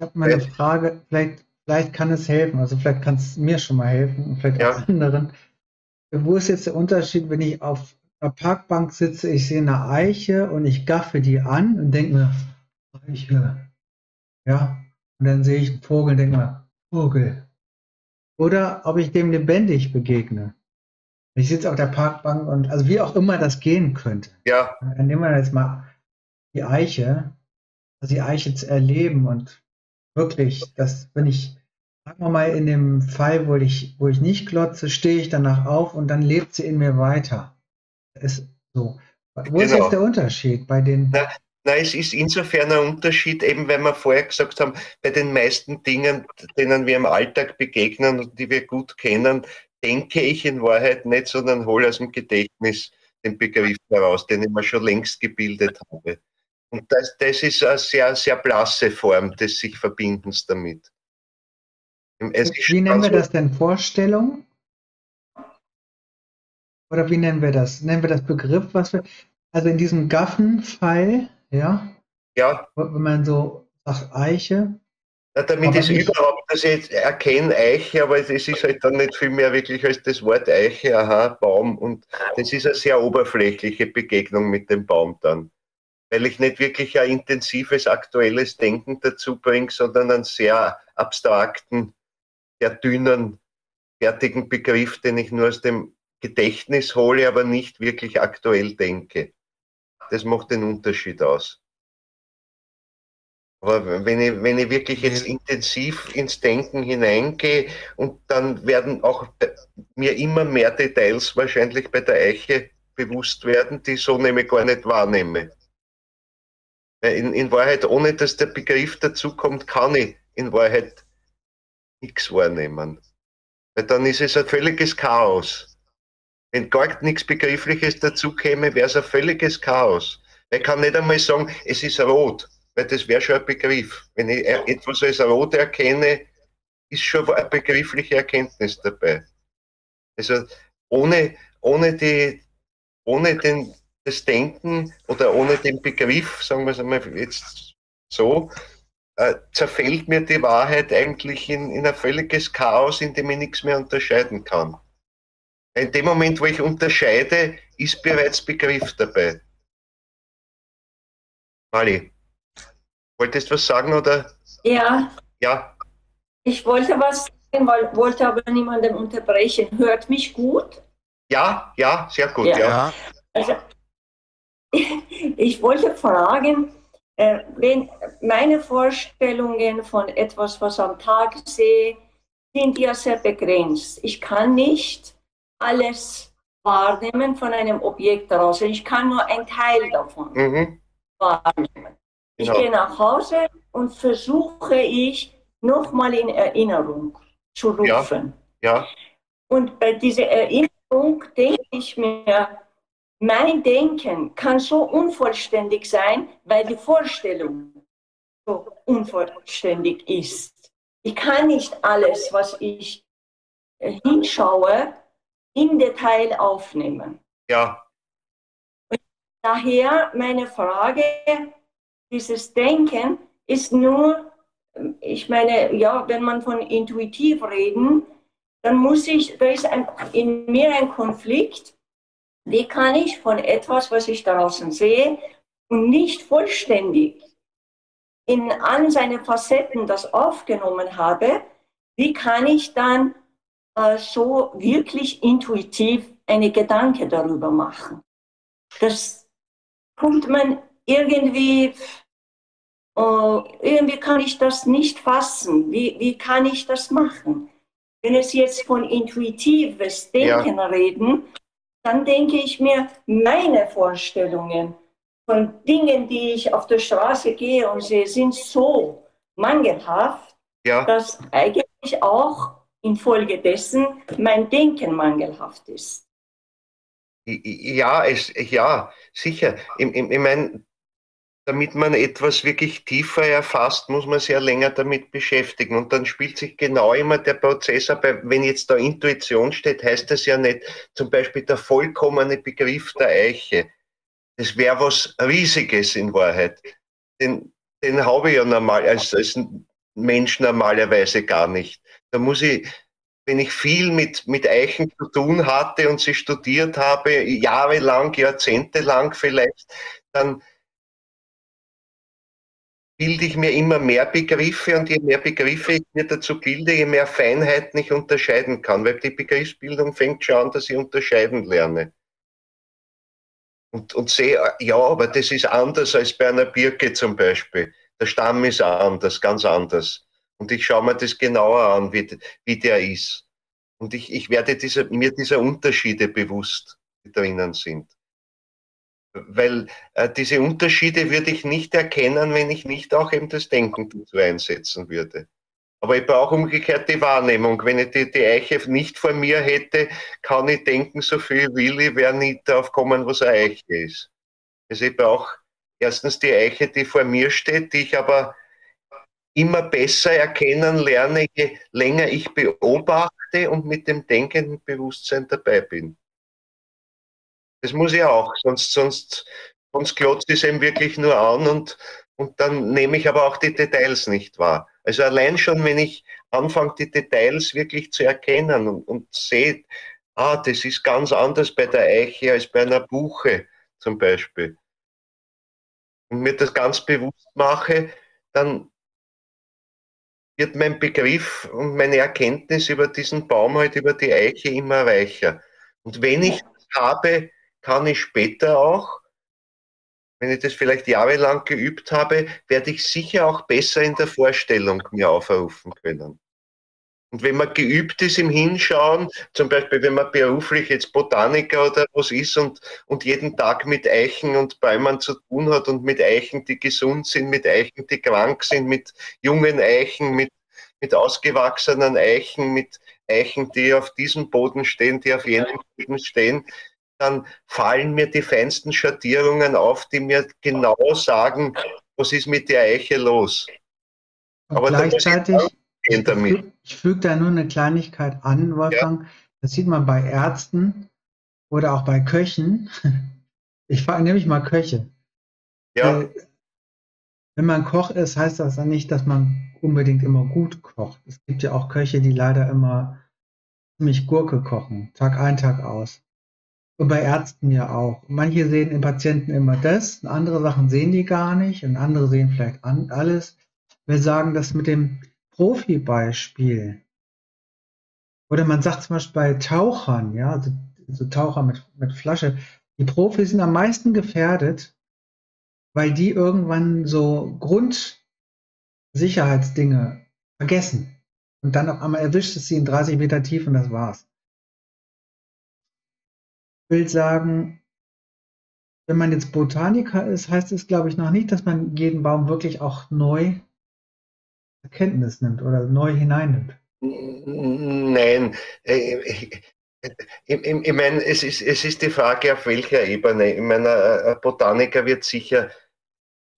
Ich habe mal eine Frage, vielleicht, vielleicht kann es helfen, also vielleicht kann es mir schon mal helfen und vielleicht ja. auch anderen. Wo ist jetzt der Unterschied, wenn ich auf einer Parkbank sitze, ich sehe eine Eiche und ich gaffe die an und denke mir, Eiche, ja. Und dann sehe ich einen Vogel und denke mal, Vogel. Oder ob ich dem lebendig begegne. Ich sitze auf der Parkbank und, also wie auch immer das gehen könnte. Ja. Dann nehmen wir jetzt mal die Eiche, also die Eiche zu erleben und wirklich, das, wenn ich, sagen wir mal, in dem Fall, wo ich, wo ich nicht glotze, stehe ich danach auf und dann lebt sie in mir weiter. Das ist so. Wo genau. ist jetzt der Unterschied bei den... Na. Nein, es ist insofern ein Unterschied, eben weil wir vorher gesagt haben, bei den meisten Dingen, denen wir im Alltag begegnen und die wir gut kennen, denke ich in Wahrheit nicht, sondern hole aus dem Gedächtnis den Begriff heraus, den ich mir schon längst gebildet habe. Und das, das ist eine sehr, sehr blasse Form des sich Verbindens damit. Wie nennen wir das denn? Vorstellung? Oder wie nennen wir das? Nennen wir das Begriff, was wir... Also in diesem Gaffen-Fall... Ja? Ja. Wenn man so sagt, Eiche. Ja, damit ist überhaupt, dass ich jetzt erkenne Eiche, aber es ist halt dann nicht viel mehr wirklich als das Wort Eiche, aha, Baum. Und das ist eine sehr oberflächliche Begegnung mit dem Baum dann. Weil ich nicht wirklich ein intensives, aktuelles Denken dazu bringe, sondern einen sehr abstrakten, sehr dünnen, fertigen Begriff, den ich nur aus dem Gedächtnis hole, aber nicht wirklich aktuell denke. Das macht den Unterschied aus. Aber wenn ich, wenn ich wirklich jetzt intensiv ins Denken hineingehe und dann werden auch mir immer mehr Details wahrscheinlich bei der Eiche bewusst werden, die ich so nämlich gar nicht wahrnehme. In, in Wahrheit, ohne dass der Begriff dazukommt, kann ich in Wahrheit nichts wahrnehmen. Weil dann ist es ein völliges Chaos. Wenn gar nichts Begriffliches dazu käme, wäre es ein völliges Chaos. Ich kann nicht einmal sagen, es ist rot, weil das wäre schon ein Begriff. Wenn ich etwas als rot erkenne, ist schon eine begriffliche Erkenntnis dabei. Also ohne, ohne, die, ohne den, das Denken oder ohne den Begriff, sagen wir es einmal jetzt so, äh, zerfällt mir die Wahrheit eigentlich in, in ein völliges Chaos, in dem ich nichts mehr unterscheiden kann. In dem Moment, wo ich unterscheide, ist bereits Begriff dabei. Mali, wolltest du was sagen, oder? Ja. Ja. Ich wollte was sagen, wollte aber niemanden unterbrechen. Hört mich gut? Ja, ja, sehr gut. Ja. Ja. Also, ich wollte fragen, wenn meine Vorstellungen von etwas, was ich am Tag sehe, sind ja sehr begrenzt. Ich kann nicht alles wahrnehmen von einem Objekt daraus. Ich kann nur einen Teil davon mhm. wahrnehmen. Ich genau. gehe nach Hause und versuche ich, nochmal in Erinnerung zu rufen. Ja, ja. Und bei dieser Erinnerung denke ich mir, mein Denken kann so unvollständig sein, weil die Vorstellung so unvollständig ist. Ich kann nicht alles, was ich hinschaue, im Detail aufnehmen. Ja. Und daher meine Frage, dieses Denken ist nur, ich meine, ja, wenn man von intuitiv reden, dann muss ich, da ist ein, in mir ein Konflikt, wie kann ich von etwas, was ich draußen sehe und nicht vollständig in allen seinen Facetten das aufgenommen habe, wie kann ich dann äh, so wirklich intuitiv eine Gedanke darüber machen? Das kommt man irgendwie... Uh, irgendwie kann ich das nicht fassen. Wie, wie kann ich das machen? Wenn es jetzt von intuitives Denken ja. reden, dann denke ich mir, meine Vorstellungen von Dingen, die ich auf der Straße gehe und sehe, sind so mangelhaft, ja. dass eigentlich auch infolgedessen mein Denken mangelhaft ist. Ja, es, ja sicher. Ich, ich, ich meine, damit man etwas wirklich tiefer erfasst, muss man sich ja länger damit beschäftigen. Und dann spielt sich genau immer der Prozess ab. Wenn jetzt da Intuition steht, heißt das ja nicht zum Beispiel der vollkommene Begriff der Eiche. Das wäre was Riesiges in Wahrheit. Den, den habe ich ja normal, als, als Mensch normalerweise gar nicht. Da muss ich, wenn ich viel mit, mit Eichen zu tun hatte und sie studiert habe, jahrelang, jahrzehntelang vielleicht, dann bilde ich mir immer mehr Begriffe und je mehr Begriffe ich mir dazu bilde, je mehr Feinheiten ich unterscheiden kann, weil die Begriffsbildung fängt schon an, dass ich unterscheiden lerne. Und, und sehe, ja, aber das ist anders als bei einer Birke zum Beispiel. Der Stamm ist anders, ganz anders. Und ich schaue mir das genauer an, wie, wie der ist. Und ich, ich werde dieser, mir dieser Unterschiede bewusst, die drinnen sind. Weil äh, diese Unterschiede würde ich nicht erkennen, wenn ich nicht auch eben das Denken dazu einsetzen würde. Aber ich brauche umgekehrt die Wahrnehmung. Wenn ich die, die Eiche nicht vor mir hätte, kann ich denken, so viel will ich, wäre nie darauf kommen, was eine Eiche ist. Also ich brauche erstens die Eiche, die vor mir steht, die ich aber immer besser erkennen lerne, je länger ich beobachte und mit dem denkenden Bewusstsein dabei bin. Das muss ich auch, sonst, sonst, sonst klotzt es eben wirklich nur an und, und dann nehme ich aber auch die Details nicht wahr. Also allein schon, wenn ich anfange, die Details wirklich zu erkennen und, und sehe, ah, das ist ganz anders bei der Eiche als bei einer Buche zum Beispiel. Und mir das ganz bewusst mache, dann wird mein Begriff und meine Erkenntnis über diesen Baum, halt über die Eiche immer reicher. Und wenn ich das habe, kann ich später auch, wenn ich das vielleicht jahrelang geübt habe, werde ich sicher auch besser in der Vorstellung mir aufrufen können. Und wenn man geübt ist im Hinschauen, zum Beispiel wenn man beruflich jetzt Botaniker oder was ist und, und jeden Tag mit Eichen und Bäumen zu tun hat und mit Eichen, die gesund sind, mit Eichen, die krank sind, mit jungen Eichen, mit, mit ausgewachsenen Eichen, mit Eichen, die auf diesem Boden stehen, die auf jenem Boden stehen, dann fallen mir die feinsten Schattierungen auf, die mir genau sagen, was ist mit der Eiche los. Und aber gleichzeitig... Damit. Ich füge da nur eine Kleinigkeit an, Wolfgang. Ja. Das sieht man bei Ärzten oder auch bei Köchen. Ich war nämlich mal Köche. Ja. Wenn man Koch ist, heißt das dann nicht, dass man unbedingt immer gut kocht. Es gibt ja auch Köche, die leider immer ziemlich Gurke kochen, Tag ein, Tag aus. Und bei Ärzten ja auch. Manche sehen in Patienten immer das, und andere Sachen sehen die gar nicht und andere sehen vielleicht an, alles. Wir sagen, dass mit dem Profi-Beispiel. Oder man sagt zum Beispiel bei Tauchern, ja, also so Taucher mit, mit Flasche, die Profis sind am meisten gefährdet, weil die irgendwann so Grundsicherheitsdinge vergessen. Und dann auf einmal erwischt es sie in dreißig Meter tief und das war's. Ich will sagen, wenn man jetzt Botaniker ist, heißt es, glaube ich, noch nicht, dass man jeden Baum wirklich auch neu Kenntnis nimmt oder neu hineinnimmt? Nein. Ich, ich, ich meine, es ist, es ist die Frage, auf welcher Ebene. Ich meine, ein Botaniker wird sicher,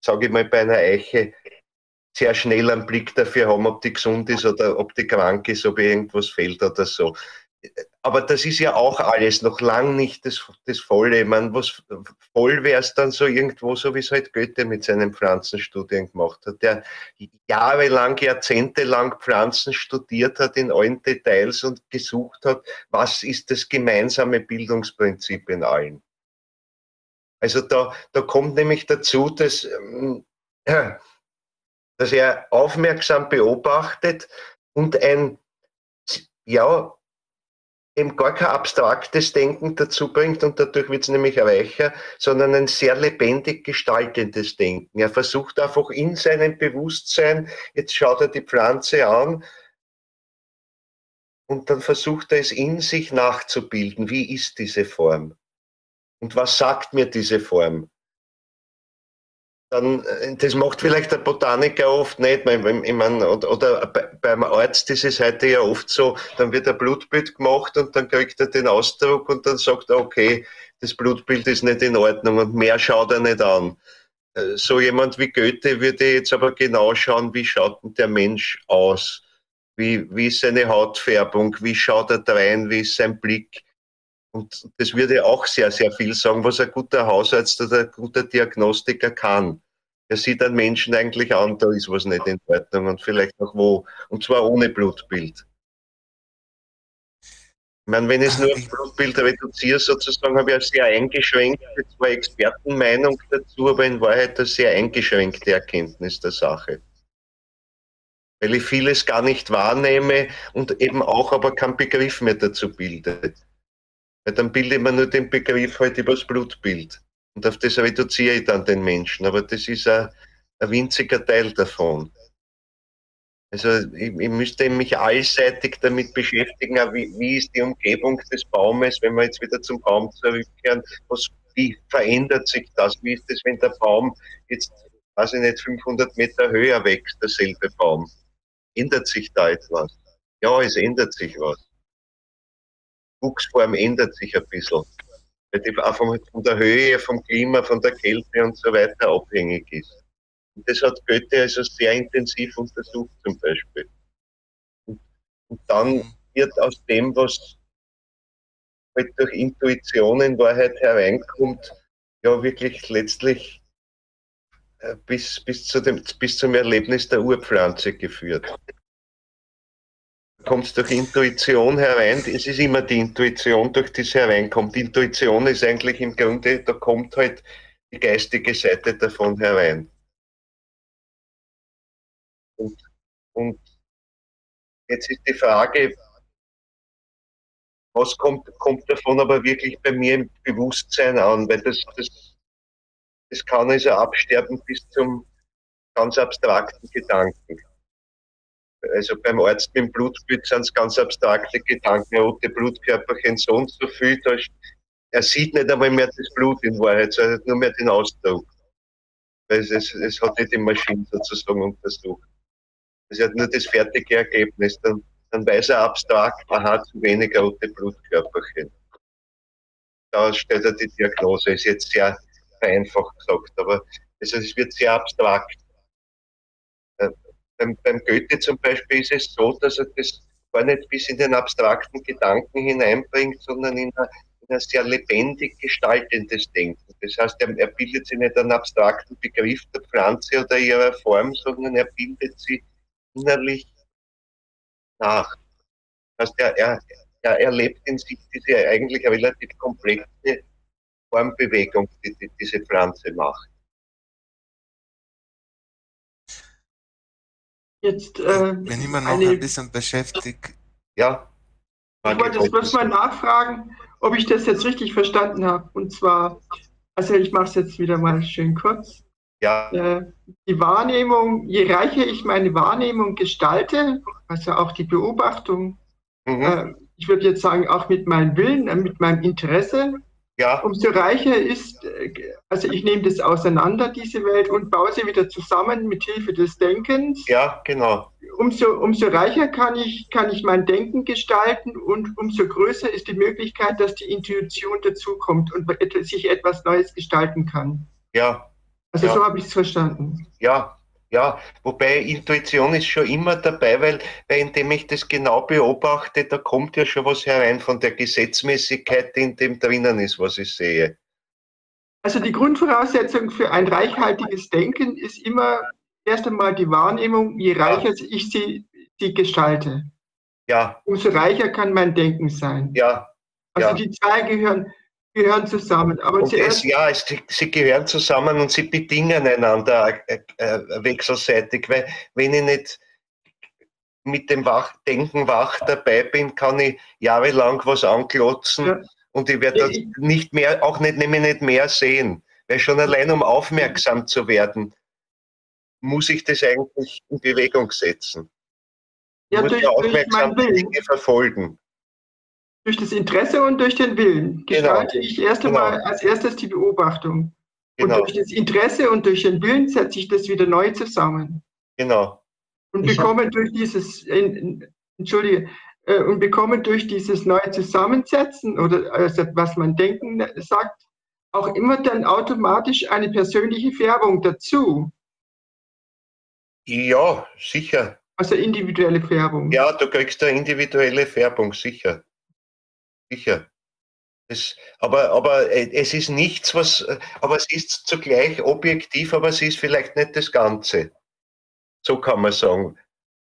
sage ich mal, bei einer Eiche sehr schnell einen Blick dafür haben, ob die gesund ist oder ob die krank ist, ob irgendwas fehlt oder so. Aber das ist ja auch alles noch lang nicht das, das Volle. Ich meine, was voll wäre es dann so irgendwo, so wie es halt Goethe mit seinen Pflanzenstudien gemacht hat, der jahrelang, jahrzehntelang Pflanzen studiert hat in allen Details und gesucht hat, was ist das gemeinsame Bildungsprinzip in allen. Also da, da kommt nämlich dazu, dass, dass er aufmerksam beobachtet und ein, ja, eben gar kein abstraktes Denken dazu bringt und dadurch wird es nämlich reicher, sondern ein sehr lebendig gestaltendes Denken. Er versucht einfach in seinem Bewusstsein, jetzt schaut er die Pflanze an und dann versucht er es in sich nachzubilden. Wie ist diese Form? Und was sagt mir diese Form? Dann, das macht vielleicht der Botaniker oft nicht, ich meine, oder beim Arzt ist es heute ja oft so, dann wird ein Blutbild gemacht und dann kriegt er den Ausdruck und dann sagt er, okay, das Blutbild ist nicht in Ordnung und mehr schaut er nicht an. So jemand wie Goethe würde jetzt aber genau schauen, wie schaut denn der Mensch aus? Wie, wie ist seine Hautfärbung? Wie schaut er drein? Wie ist sein Blick? Und das würde auch sehr, sehr viel sagen, was ein guter Hausarzt oder ein guter Diagnostiker kann. Er sieht einen Menschen eigentlich an, da ist was nicht in Ordnung und vielleicht auch wo. Und zwar ohne Blutbild. Ich meine, wenn ich es nur auf Blutbild reduziere, sozusagen, habe ich eine sehr eingeschränkte, zwar Expertenmeinung dazu, aber in Wahrheit eine sehr eingeschränkte Erkenntnis der Sache. Weil ich vieles gar nicht wahrnehme und eben auch aber keinen Begriff mehr dazu bildet. Weil dann bilde ich mir nur den Begriff halt über das Blutbild. Und auf das reduziere ich dann den Menschen. Aber das ist ein, ein winziger Teil davon. Also ich, ich müsste mich allseitig damit beschäftigen, wie, wie ist die Umgebung des Baumes, wenn wir jetzt wieder zum Baum zurückkehren, was, wie verändert sich das? Wie ist es, wenn der Baum jetzt, weiß ich nicht, fünfhundert Meter höher wächst, derselbe Baum? Ändert sich da etwas? Ja, es ändert sich was. Wuchsform ändert sich ein bisschen, weil die auch von der Höhe, vom Klima, von der Kälte und so weiter abhängig ist. Und das hat Goethe also sehr intensiv untersucht zum Beispiel. Und, und dann wird aus dem, was halt durch Intuition in Wahrheit hereinkommt, ja wirklich letztlich äh, bis, bis, zu dem, bis zum Erlebnis der Urpflanze geführt. Kommt es durch Intuition herein, es ist immer die Intuition, durch die es hereinkommt. Intuition ist eigentlich im Grunde, da kommt halt die geistige Seite davon herein. Und, und jetzt ist die Frage, was kommt, kommt davon aber wirklich bei mir im Bewusstsein an, weil das, das, das kann also absterben bis zum ganz abstrakten Gedanken. Also beim Arzt mit dem Blutbild sind es ganz abstrakte Gedanken, rote Blutkörperchen so und so viel, da er sieht nicht einmal mehr das Blut in Wahrheit, sondern nur mehr den Ausdruck. Weil es, es, es hat nicht die Maschine sozusagen untersucht. Es hat nur das fertige Ergebnis. Dann, dann weiß er abstrakt, man hat zu wenig rote Blutkörperchen. Da stellt er die Diagnose. Ist jetzt sehr vereinfacht gesagt, aber also es wird sehr abstrakt. Beim, beim Goethe zum Beispiel ist es so, dass er das gar nicht bis in den abstrakten Gedanken hineinbringt, sondern in eine, in ein sehr lebendig gestaltendes Denken. Das heißt, er, er bildet sich nicht einen abstrakten Begriff der Pflanze oder ihrer Form, sondern er bildet sie innerlich nach. Das heißt, er, er, er erlebt in sich diese eigentlich relativ komplexe Formbewegung, die, die diese Pflanze macht. Jetzt, äh, wenn ich mich noch eine, ein bisschen beschäftigt. Ja. Ich wollte jetzt bloß mal nachfragen, ob ich das jetzt richtig verstanden habe. Und zwar, also ich mache es jetzt wieder mal schön kurz. Ja. Äh, die Wahrnehmung, je reicher ich meine Wahrnehmung gestalte, also auch die Beobachtung, mhm. äh, ich würde jetzt sagen, auch mit meinem Willen, äh, mit meinem Interesse, ja. umso reicher ist, äh, also ich nehme das auseinander, diese Welt, und baue sie wieder zusammen mit Hilfe des Denkens. Ja, genau. Umso, umso reicher kann ich, kann ich mein Denken gestalten und umso größer ist die Möglichkeit, dass die Intuition dazukommt und sich etwas Neues gestalten kann. Ja. Also ja. so habe ich es verstanden. Ja, ja. Wobei Intuition ist schon immer dabei, weil, weil indem ich das genau beobachte, da kommt ja schon was herein von der Gesetzmäßigkeit, die in dem drinnen ist, was ich sehe. Also die Grundvoraussetzung für ein reichhaltiges Denken ist immer erst einmal die Wahrnehmung, je reicher ja. ich sie, sie gestalte, ja. umso reicher kann mein Denken sein. Ja. Also ja. die zwei gehören, gehören zusammen. Aber zuerst es, ja, es, sie gehören zusammen und sie bedingen einander äh, äh, wechselseitig, weil wenn ich nicht mit dem Wach, Denken wach dabei bin, kann ich jahrelang was anklotzen ja. und ich werde ich, nicht mehr, auch nicht, nämlich nicht mehr sehen, weil schon allein um aufmerksam zu werden, muss ich das eigentlich in Bewegung setzen? Ja, muss durch, ja aufmerksam durch Dinge verfolgen. Durch das Interesse und durch den Willen gestalte genau. ich erst einmal genau. als erstes die Beobachtung. Genau. Und durch das Interesse und durch den Willen setze ich das wieder neu zusammen. Genau. Und bekomme durch dieses, entschuldige, und bekomme durch dieses neue Zusammensetzen oder also was man denken sagt, auch immer dann automatisch eine persönliche Färbung dazu. Ja, sicher. Also individuelle Färbung. Ja, du kriegst eine individuelle Färbung, sicher. Sicher. Das, aber, aber es ist nichts, was, aber es ist zugleich objektiv, aber es ist vielleicht nicht das Ganze. So kann man sagen.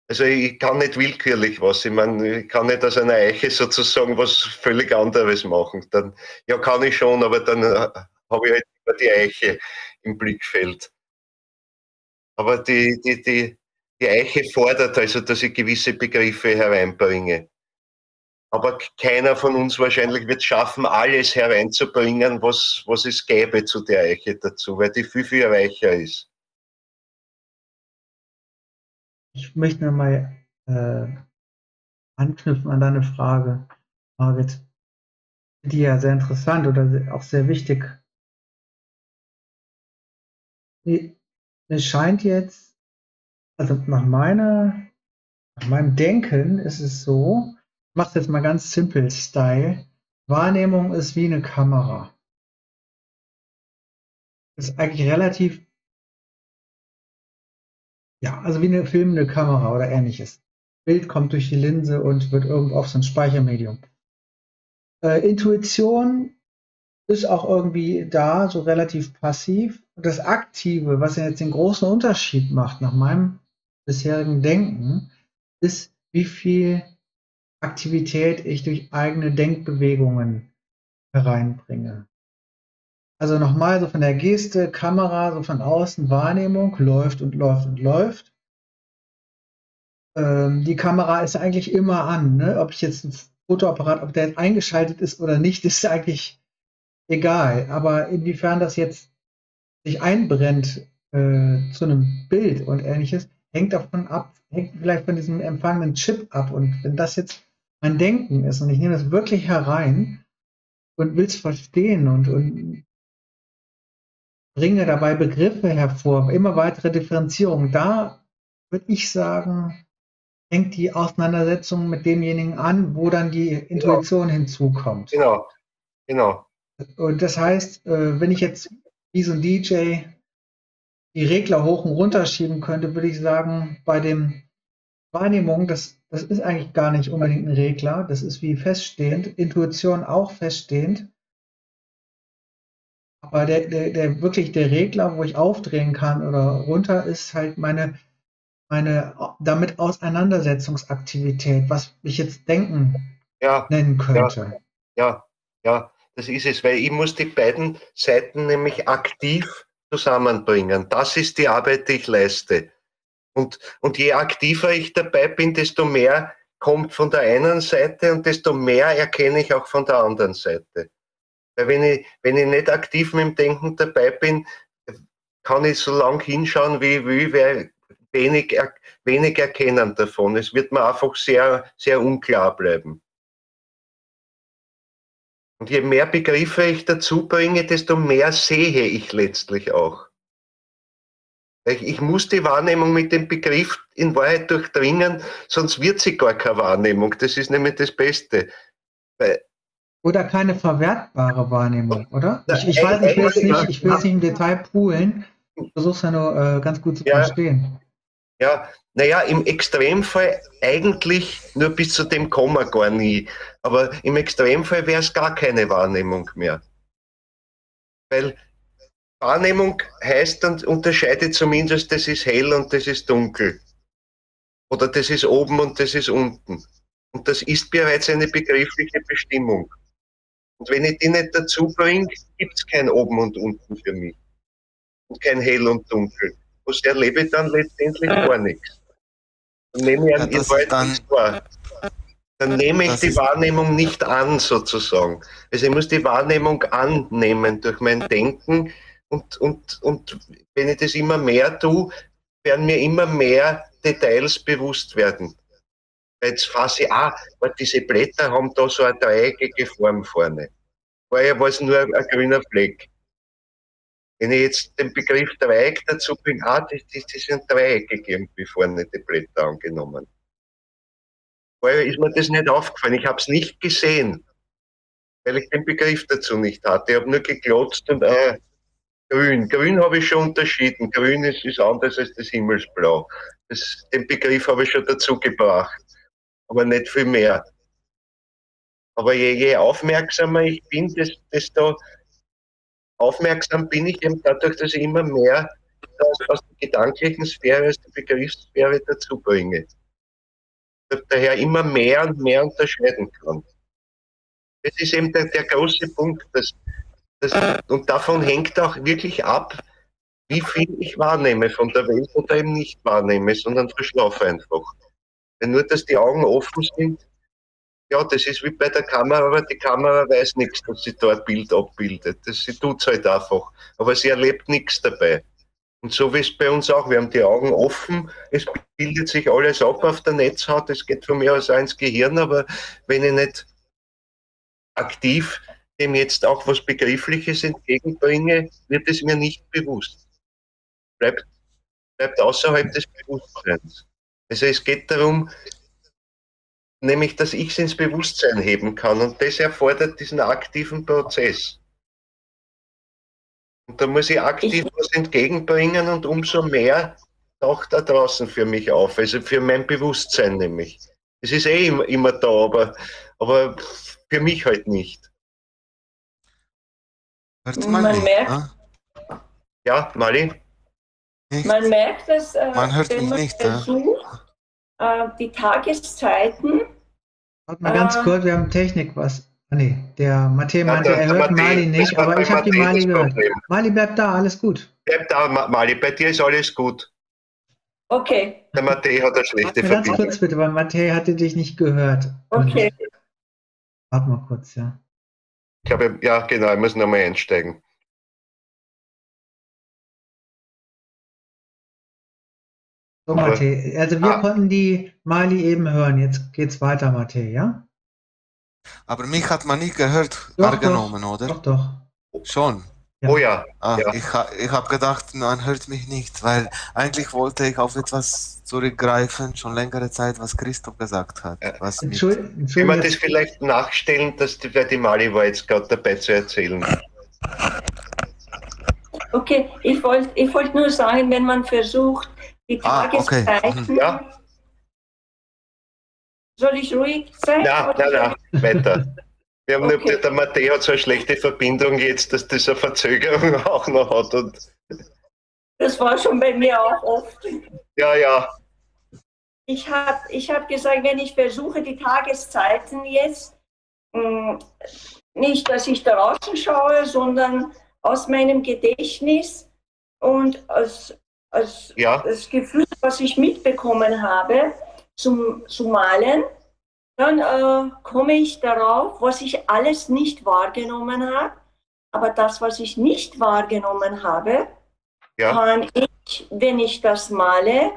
Also ich kann nicht willkürlich was, ich meine, ich kann nicht aus einer Eiche sozusagen was völlig anderes machen. Dann, ja, kann ich schon, aber dann habe ich halt immer die Eiche im Blickfeld. Aber die, die, die, die Eiche fordert also, dass ich gewisse Begriffe hereinbringe. Aber keiner von uns wahrscheinlich wird es schaffen, alles hereinzubringen, was, was es gäbe zu der Eiche dazu, weil die viel, viel reicher ist. Ich möchte nochmal äh, anknüpfen an deine Frage, Margit, die ja sehr interessant oder auch sehr wichtig ist. Es scheint jetzt, also nach, meiner, nach meinem Denken ist es so, ich mache es jetzt mal ganz simpel Style, Wahrnehmung ist wie eine Kamera. Das ist eigentlich relativ, ja, also wie eine filmende Kamera oder ähnliches. Bild kommt durch die Linse und wird irgendwo auf so ein Speichermedium. Äh, Intuition ist auch irgendwie da, so relativ passiv. Und das Aktive, was ja jetzt den großen Unterschied macht nach meinem bisherigen Denken, ist, wie viel Aktivität ich durch eigene Denkbewegungen hereinbringe. Also nochmal so von der Geste, Kamera, so von außen, Wahrnehmung, läuft und läuft und läuft. Ähm, die Kamera ist eigentlich immer an, ne? Ob ich jetzt ein Fotoapparat, ob der jetzt eingeschaltet ist oder nicht, ist eigentlich egal. Aber inwiefern das jetzt sich einbrennt äh, zu einem Bild und ähnliches, hängt davon ab, hängt vielleicht von diesem empfangenen Chip ab. Und wenn das jetzt mein Denken ist und ich nehme das wirklich herein und will es verstehen und, und bringe dabei Begriffe hervor, immer weitere Differenzierung, da würde ich sagen, hängt die Auseinandersetzung mit demjenigen an, wo dann die Intuition genau. hinzukommt. Genau, genau. Und das heißt, wenn ich jetzt wie so ein D J die Regler hoch und runter schieben könnte, würde ich sagen, bei dem Wahrnehmung, das, das ist eigentlich gar nicht unbedingt ein Regler, das ist wie feststehend, Intuition auch feststehend, aber der, der, der wirklich der Regler, wo ich aufdrehen kann oder runter, ist halt meine, meine damit Auseinandersetzungsaktivität, was ich jetzt Denken ja, nennen könnte. Ja, ja, ja, das ist es, weil ich muss die beiden Seiten nämlich aktiv zusammenbringen. Das ist die Arbeit, die ich leiste. Und, und je aktiver ich dabei bin, desto mehr kommt von der einen Seite und desto mehr erkenne ich auch von der anderen Seite. Weil wenn ich, wenn ich nicht aktiv mit dem Denken dabei bin, kann ich so lange hinschauen, wie ich will, weil wenig, wenig erkennen davon. Es wird mir einfach sehr, sehr unklar bleiben. Und je mehr Begriffe ich dazu bringe, desto mehr sehe ich letztlich auch. Ich, ich muss die Wahrnehmung mit dem Begriff in Wahrheit durchdringen, sonst wird sie gar keine Wahrnehmung. Das ist nämlich das Beste. Weil oder keine verwertbare Wahrnehmung, oder? Ich, ich weiß, ich will es nicht, ich will es nicht im Detail poolen. Ich versuche es ja nur äh, ganz gut zu ja. verstehen. Ja, naja, im Extremfall eigentlich nur bis zu dem Komma gar nie. Aber im Extremfall wäre es gar keine Wahrnehmung mehr. Weil Wahrnehmung heißt und unterscheidet zumindest, das ist hell und das ist dunkel. Oder das ist oben und das ist unten. Und das ist bereits eine begriffliche Bestimmung. Und wenn ich die nicht dazu bringe, gibt es kein Oben und Unten für mich. Und kein Hell und Dunkel. Was erlebe ich dann letztendlich gar nichts. Dann nehme ich ja, das dann, wahr. Dann nehme ich die Wahrnehmung nicht an, sozusagen. Also ich muss die Wahrnehmung annehmen durch mein Denken. Und, und, und wenn ich das immer mehr tue, werden mir immer mehr Details bewusst werden. Jetzt fasse ich, ah, diese Blätter haben da so eine dreieckige Form vorne. Vorher war es nur ein grüner Fleck. Wenn ich jetzt den Begriff Dreieck dazu bringe, ah, das, das, das sind dreieckig irgendwie vorne die Blätter angenommen. Vorher ist mir das nicht aufgefallen, ich habe es nicht gesehen, weil ich den Begriff dazu nicht hatte. Ich habe nur geklotzt und ah, Grün. Grün habe ich schon unterschieden. Grün ist, ist anders als das Himmelsblau. Das, den Begriff habe ich schon dazu gebracht. Aber nicht viel mehr. Aber je, je aufmerksamer ich bin, desto aufmerksam bin ich eben dadurch, dass ich immer mehr aus der gedanklichen Sphäre, aus der Begriffssphäre dazu bringe. Dass ich daher immer mehr und mehr unterscheiden kann. Das ist eben der, der große Punkt, dass Das, und davon hängt auch wirklich ab, wie viel ich wahrnehme von der Welt oder eben nicht wahrnehme, sondern verschlafe einfach. Denn nur, dass die Augen offen sind, ja, das ist wie bei der Kamera, aber die Kamera weiß nichts, dass sie dort ein Bild abbildet. Das, sie tut es halt einfach, aber sie erlebt nichts dabei. Und so wie es bei uns auch, wir haben die Augen offen, es bildet sich alles ab auf der Netzhaut, es geht von mir aus auch ins Gehirn, aber wenn ich nicht aktiv dem jetzt auch was Begriffliches entgegenbringe, wird es mir nicht bewusst. Bleibt, bleibt außerhalb des Bewusstseins. Also es geht darum, nämlich, dass ich es ins Bewusstsein heben kann und das erfordert diesen aktiven Prozess. Und da muss ich aktiv ich was entgegenbringen und umso mehr taucht da draußen für mich auf, also für mein Bewusstsein nämlich. Es ist eh immer, immer da, aber, aber für mich halt nicht. Man, man merkt, ne? Ja, Mali. Man merkt, dass äh, man hört wenn man nicht, versucht, äh? die Tageszeiten. Warte mal ganz äh, kurz, wir haben Technik was. Ah, nee, der Matthä meinte, ja, der, er hört Matthä, Mali nicht, aber ich habe die Mali gehört. Mali bleibt da, alles gut. Bleibt da, Mali, bei dir ist alles gut. Okay. Der Matthä hat eine schlechte Verbindung. Ganz kurz bitte, weil Matthä hatte dich nicht gehört. Okay. Und, warte mal kurz, ja. Ich glaube, ja, genau, ich muss nochmal einsteigen. So, Mathe, also wir ah. konnten die Mali eben hören. Jetzt geht's weiter, Mathe, ja? Aber mich hat man nicht gehört, doch, wahrgenommen, doch. oder? Doch, doch. Schon? Ja. Oh ja. Ah, ja. Ich, ich habe gedacht, man hört mich nicht, weil eigentlich wollte ich auf etwas zurückgreifen, schon längere Zeit, was Christoph gesagt hat. Ja. Was Entschuldigung. Mit... Kann man das vielleicht nachstellen, dass die, die Mali war jetzt gerade dabei zu erzählen. Okay, ich wollte ich wollt nur sagen, wenn man versucht, die Tageszeiten. Ah, okay. Ja. Soll ich ruhig sein? Ja, nein, nein, nein, weiter. Wir haben okay. nur, der Matthäus hat so eine schlechte Verbindung jetzt, dass das eine Verzögerung auch noch hat. Und das war schon bei mir auch oft. Ja, ja. Ich habe ich hab gesagt, wenn ich versuche, die Tageszeiten jetzt, mh, nicht, dass ich da draußen schaue, sondern aus meinem Gedächtnis und aus Als, ja. das Gefühl, was ich mitbekommen habe, zum, zum Malen, dann äh, komme ich darauf, was ich alles nicht wahrgenommen habe. Aber das, was ich nicht wahrgenommen habe, ja. kann ich, wenn ich das male,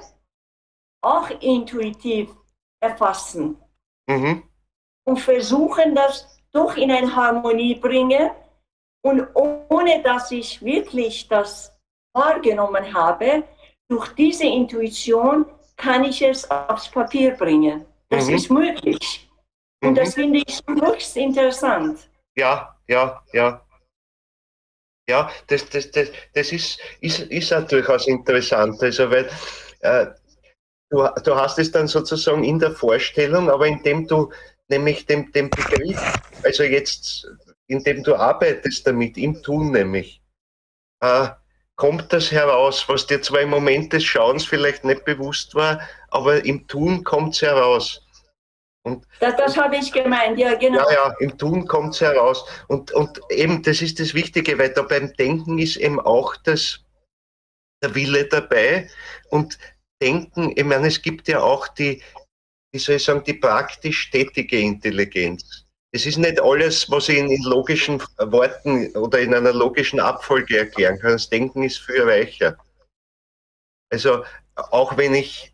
auch intuitiv erfassen. Mhm. Und versuchen, das doch in eine Harmonie bringen. Und ohne, dass ich wirklich das wahrgenommen habe, durch diese Intuition kann ich es aufs Papier bringen. Das mhm. ist möglich. Und mhm. das finde ich höchst interessant. Ja, ja, ja. Ja, das, das, das, das ist, ist, ist ja durchaus interessant. Also, weil äh, du, du hast es dann sozusagen in der Vorstellung, aber indem du nämlich den Begriff, also jetzt, indem du arbeitest damit, im Tun nämlich, äh, kommt das heraus, was dir zwar im Moment des Schauens vielleicht nicht bewusst war, aber im Tun kommt es heraus. Und, das das habe ich gemeint, ja genau. Ja, ja, im Tun kommt es heraus. Und, und eben, das ist das Wichtige, weil da beim Denken ist eben auch das, der Wille dabei. Und Denken, ich meine, es gibt ja auch die, wie soll ich sagen, die praktisch tätige Intelligenz. Es ist nicht alles, was ich in, in logischen Worten oder in einer logischen Abfolge erklären kann. Das Denken ist viel reicher. Also auch wenn ich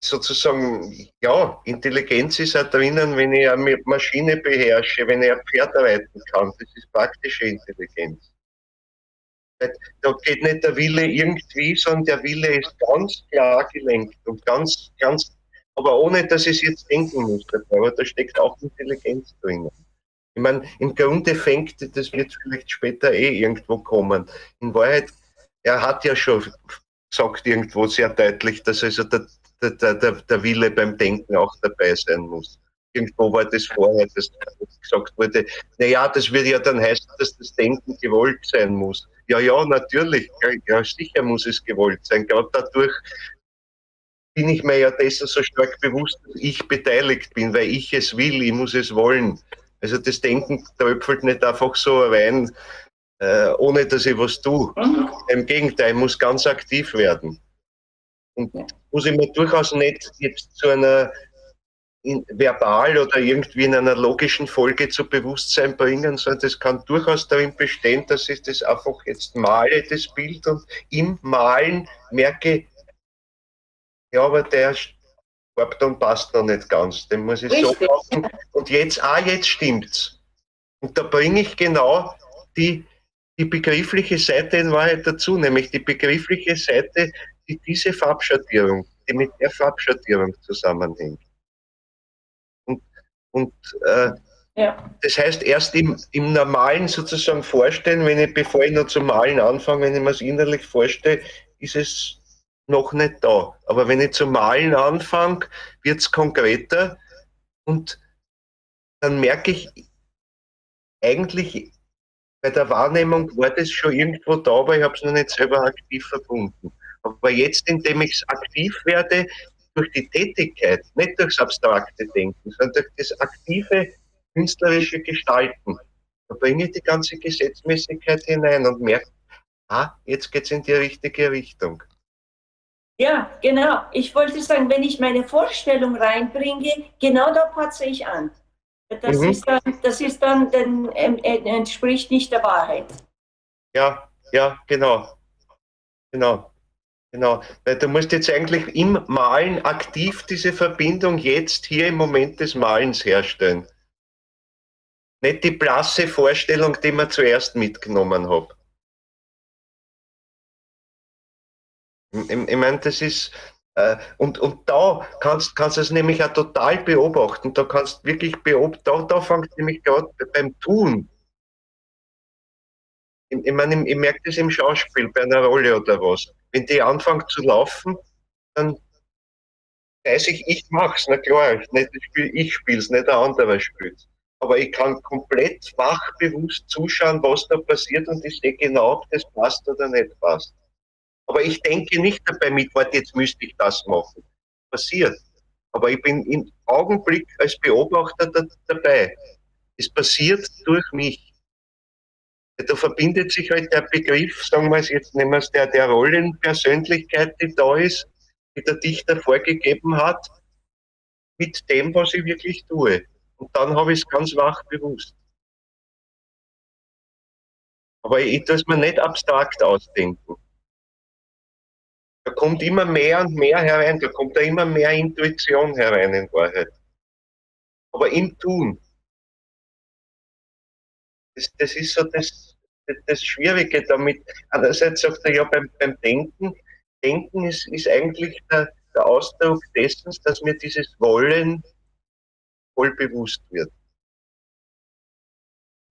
sozusagen, ja, Intelligenz ist auch drinnen, wenn ich eine Maschine beherrsche, wenn ich ein Pferd reiten kann, das ist praktische Intelligenz. Da geht nicht der Wille irgendwie, sondern der Wille ist ganz klar gelenkt und ganz, ganz aber ohne, dass ich es jetzt denken muss. Aber da steckt auch Intelligenz drin. Ich meine, im Grunde fängt, das wird vielleicht später eh irgendwo kommen. In Wahrheit, er hat ja schon gesagt irgendwo sehr deutlich, dass also der, der, der, der Wille beim Denken auch dabei sein muss. Irgendwo war das vorher, dass gesagt wurde, naja, das würde ja dann heißen, dass das Denken gewollt sein muss. Ja, ja, natürlich, ja, sicher muss es gewollt sein. Gerade dadurch bin ich mir ja dessen so stark bewusst, dass ich beteiligt bin, weil ich es will, ich muss es wollen. Also das Denken tröpfelt nicht einfach so rein, äh, ohne dass ich was tue. Mhm. Im Gegenteil, ich muss ganz aktiv werden. Und ja. muss ich mir durchaus nicht jetzt zu einer in, verbal oder irgendwie in einer logischen Folge zu Bewusstsein bringen, sondern das kann durchaus darin bestehen, dass ich das einfach jetzt male, das Bild, und im Malen merke, ja, aber der Farbton passt noch nicht ganz, den muss ich so machen. Und jetzt, ah, jetzt stimmt's. Und da bringe ich genau die, die begriffliche Seite in Wahrheit dazu, nämlich die begriffliche Seite, die diese Farbschattierung, die mit der Farbschattierung zusammenhängt. Und, und äh, ja. das heißt, erst im, im normalen sozusagen Vorstellen, wenn ich, bevor ich noch zum Malen anfange, wenn ich mir es innerlich vorstelle, ist es noch nicht da. Aber wenn ich zum Malen anfange, wird es konkreter und dann merke ich, eigentlich bei der Wahrnehmung war das schon irgendwo da, aber ich habe es noch nicht selber aktiv verbunden. Aber jetzt, indem ich es aktiv werde, durch die Tätigkeit, nicht durchs abstrakte Denken, sondern durch das aktive künstlerische Gestalten, da bringe ich die ganze Gesetzmäßigkeit hinein und merke, ah, jetzt geht es in die richtige Richtung. Ja, genau. Ich wollte sagen, wenn ich meine Vorstellung reinbringe, genau da patze ich an. Das mhm. ist dann, das ist dann, dann äh, entspricht nicht der Wahrheit. Ja, ja, genau. Genau. Genau, weil du musst jetzt eigentlich im Malen aktiv diese Verbindung jetzt hier im Moment des Malens herstellen. Nicht die blasse Vorstellung, die man zuerst mitgenommen hat. Ich, ich meine, das ist... Äh, und, und da kannst du es nämlich auch total beobachten. Da kannst wirklich beobachten, da, da fängt nämlich gerade beim Tun. Ich, ich meine, ich, ich merke das im Schauspiel, bei einer Rolle oder was. Wenn die anfängt zu laufen, dann weiß ich, ich mach's, na klar, nicht, ich, spiel, ich spiel's, nicht ein anderer spielt's. Aber ich kann komplett wachbewusst zuschauen, was da passiert, und ich sehe genau, ob das passt oder nicht passt. Aber ich denke nicht dabei mit, warte, jetzt müsste ich das machen. Passiert. Aber ich bin im Augenblick als Beobachter da, dabei. Es passiert durch mich. Da verbindet sich halt der Begriff, sagen wir es jetzt, nehmen wir es der, der Rollenpersönlichkeit, die da ist, die der Dichter vorgegeben hat, mit dem, was ich wirklich tue. Und dann habe ich es ganz wach bewusst. Aber ich tue es mir nicht abstrakt ausdenken. Da kommt immer mehr und mehr herein, da kommt da immer mehr Intuition herein in Wahrheit. Aber im Tun. Das, das ist so das, das, das Schwierige damit. Andererseits sagt er ja beim, beim Denken, Denken ist, ist eigentlich der, der Ausdruck dessen, dass mir dieses Wollen voll bewusst wird.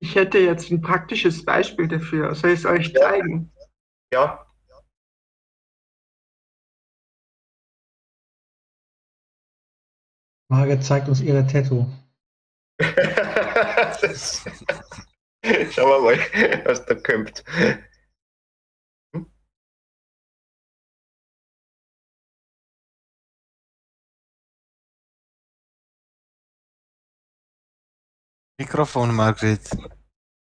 Ich hätte jetzt ein praktisches Beispiel dafür. Soll ich es euch zeigen? Ja. Ja. Margit zeigt uns ihre Tattoo. das Schauen wir mal, was da kommt. Hm? Mikrofon, Margret.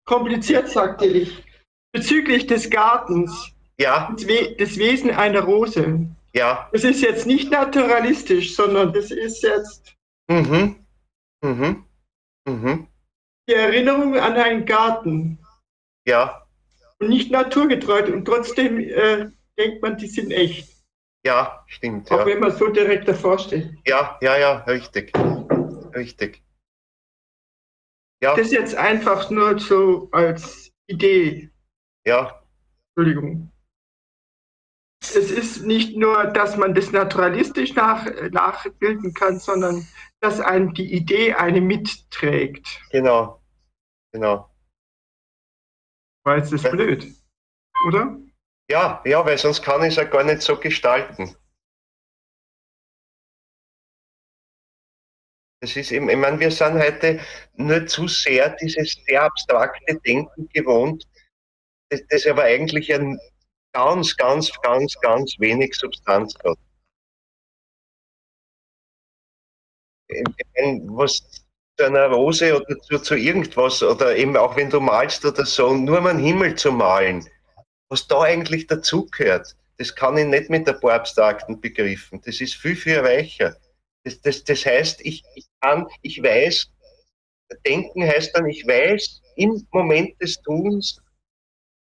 Kompliziert, sagte ich. Bezüglich des Gartens. Ja. Des, We des Wesen einer Rose. Ja. Das ist jetzt nicht naturalistisch, sondern das ist jetzt... Mhm. Mhm. Mhm. Die Erinnerung an einen Garten. Ja. Und nicht naturgetreu. Und trotzdem äh, denkt man, die sind echt. Ja, stimmt. Auch ja. Wenn man so direkt davor steht. Ja, ja, ja, richtig. Richtig. Ja. Das jetzt einfach nur so als Idee. Ja. Entschuldigung. Es ist nicht nur, dass man das naturalistisch nach, nachbilden kann, sondern dass einem die Idee eine mitträgt. Genau, genau. Weil es ist weil, blöd, oder? Ja, ja, weil sonst kann ich es ja gar nicht so gestalten. Das ist eben, ich meine, wir sind heute nur zu sehr dieses sehr abstrakte Denken gewohnt, das, das aber eigentlich ein ganz, ganz, ganz, ganz wenig Substanz hat. Was zu einer Rose oder zu, zu irgendwas, oder eben auch wenn du malst oder so, nur mal einen Himmel zu malen, was da eigentlich dazugehört, das kann ich nicht mit ein paar abstrakten Begriffen. Das ist viel, viel reicher. Das, das, das heißt, ich, ich kann, ich weiß, denken heißt dann, ich weiß im Moment des Tuns,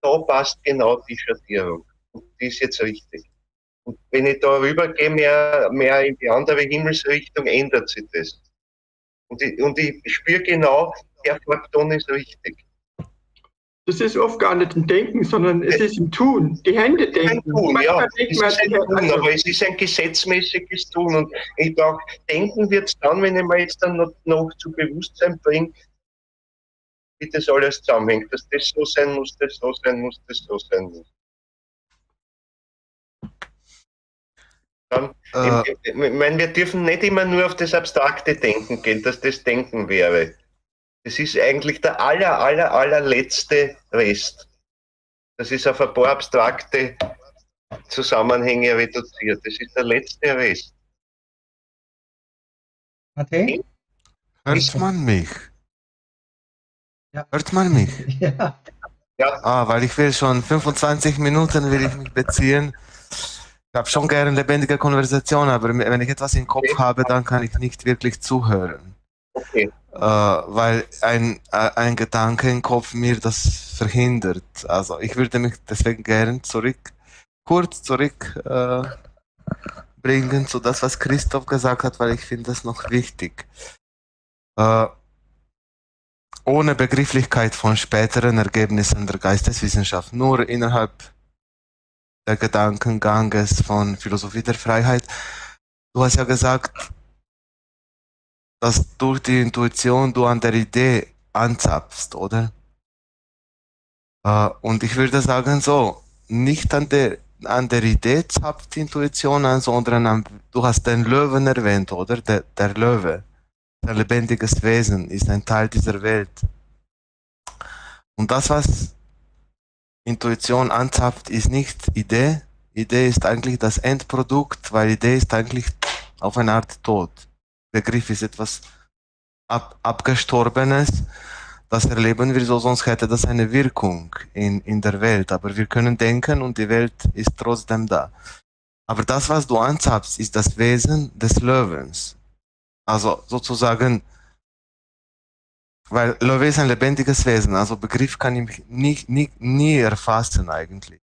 da passt genau die Schattierung. Und die ist jetzt richtig. Und wenn ich da rübergehe, mehr, mehr in die andere Himmelsrichtung, ändert sich das. Und ich, und ich spüre genau, der Farbton ist richtig. Das ist oft gar nicht im Denken, sondern es ist im Tun. Die Hände denken. Tun, ja. Es ist ein Tun, aber es ist ein gesetzmäßiges Tun. Und ich glaube, Denken wird es dann, wenn ich mir jetzt dann noch, noch zu Bewusstsein bringe, wie das alles zusammenhängt, dass das so sein muss, das so sein muss, das so sein muss. Dann, äh, ich meine, wir dürfen nicht immer nur auf das abstrakte Denken gehen, dass das Denken wäre. Das ist eigentlich der aller, aller, allerletzte Rest. Das ist auf ein paar abstrakte Zusammenhänge reduziert. Das ist der letzte Rest. Okay. Hört man mich? Ja. Hört man mich? Ja. Ja. Ah, weil ich will schon fünfundzwanzig Minuten will ich mich beziehen. Ich habe schon gerne lebendige Konversation, aber wenn ich etwas im Kopf okay. habe, dann kann ich nicht wirklich zuhören. Okay. Äh, weil ein, ein Gedanke im Kopf mir das verhindert. Also ich würde mich deswegen gerne zurück kurz zurückbringen äh, zu das, was Christoph gesagt hat, weil ich finde das noch wichtig. Äh, ohne Begrifflichkeit von späteren Ergebnissen der Geisteswissenschaft, nur innerhalb der Gedankenganges von Philosophie der Freiheit. Du hast ja gesagt, dass durch die Intuition du an der Idee anzapfst, oder? Äh, und ich würde sagen so, nicht an der, an der Idee zapft die Intuition an, sondern an, du hast den Löwen erwähnt, oder? Der, der Löwe, ein lebendiges Wesen, ist ein Teil dieser Welt. Und das, was Intuition anzapft, ist nicht Idee. Idee ist eigentlich das Endprodukt, weil Idee ist eigentlich auf eine Art tot. Begriff ist etwas ab, Abgestorbenes, das erleben wir so, sonst hätte das eine Wirkung in, in der Welt. Aber wir können denken und die Welt ist trotzdem da. Aber das, was du anzapfst, ist das Wesen des Löwens. Also sozusagen, weil Löwe ist ein lebendiges Wesen, also Begriff kann ich nicht, nicht, nie erfassen eigentlich.